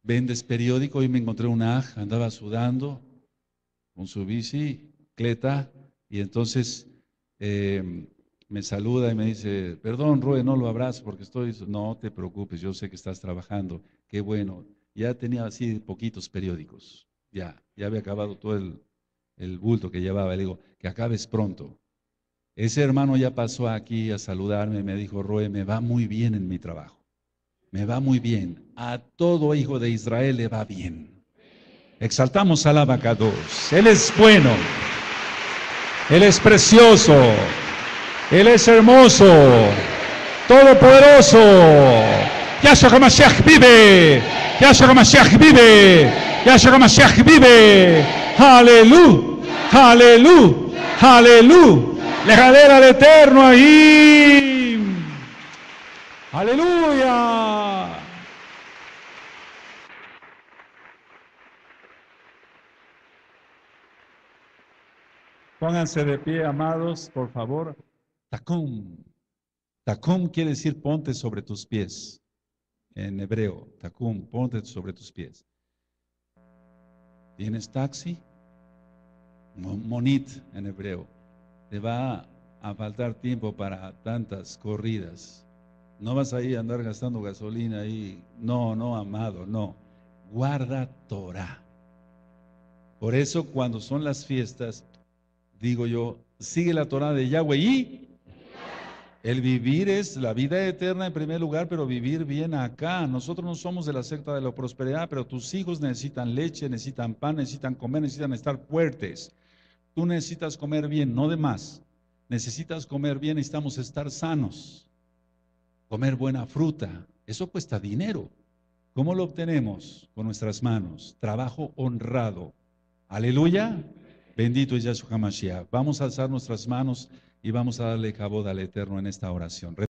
Vendes periódico, y me encontré una aj, andaba sudando con su bicicleta, y entonces eh, me saluda y me dice, perdón, Rue, no lo abrazo porque estoy... No te preocupes, yo sé que estás trabajando. Qué bueno. Ya tenía así poquitos periódicos. Ya, ya había acabado todo el, el bulto que llevaba. Le digo, que acabes pronto. Ese hermano ya pasó aquí a saludarme y me dijo, Rue, me va muy bien en mi trabajo. Me va muy bien. A todo hijo de Israel le va bien. Exaltamos al Abacados. Él es bueno. Él es precioso. Él es hermoso, todopoderoso. Yahshua Mashiach vive, Yahshua Mashiach vive, Yahshua Mashiach vive. Aleluya, aleluya, aleluya. Le jalera al Eterno ahí. Aleluya. Pónganse de pie, amados, por favor. Takum. Takum quiere decir ponte sobre tus pies. En hebreo, takum, ponte sobre tus pies. ¿Tienes taxi? Monit en hebreo. Te va a faltar tiempo para tantas corridas. No vas ahí a andar gastando gasolina y... No, no, amado, no. Guarda Torah. Por eso cuando son las fiestas, digo yo, sigue la Torah de Yahweh y... El vivir es la vida eterna en primer lugar, pero vivir bien acá. Nosotros no somos de la secta de la prosperidad, pero tus hijos necesitan leche, necesitan pan, necesitan comer, necesitan estar fuertes. Tú necesitas comer bien, no de más. Necesitas comer bien, necesitamos estar sanos. Comer buena fruta, eso cuesta dinero. ¿Cómo lo obtenemos? Con nuestras manos, trabajo honrado. Aleluya, bendito es Yahshua Mashiach. Vamos a alzar nuestras manos y vamos a darle cabida al Eterno en esta oración.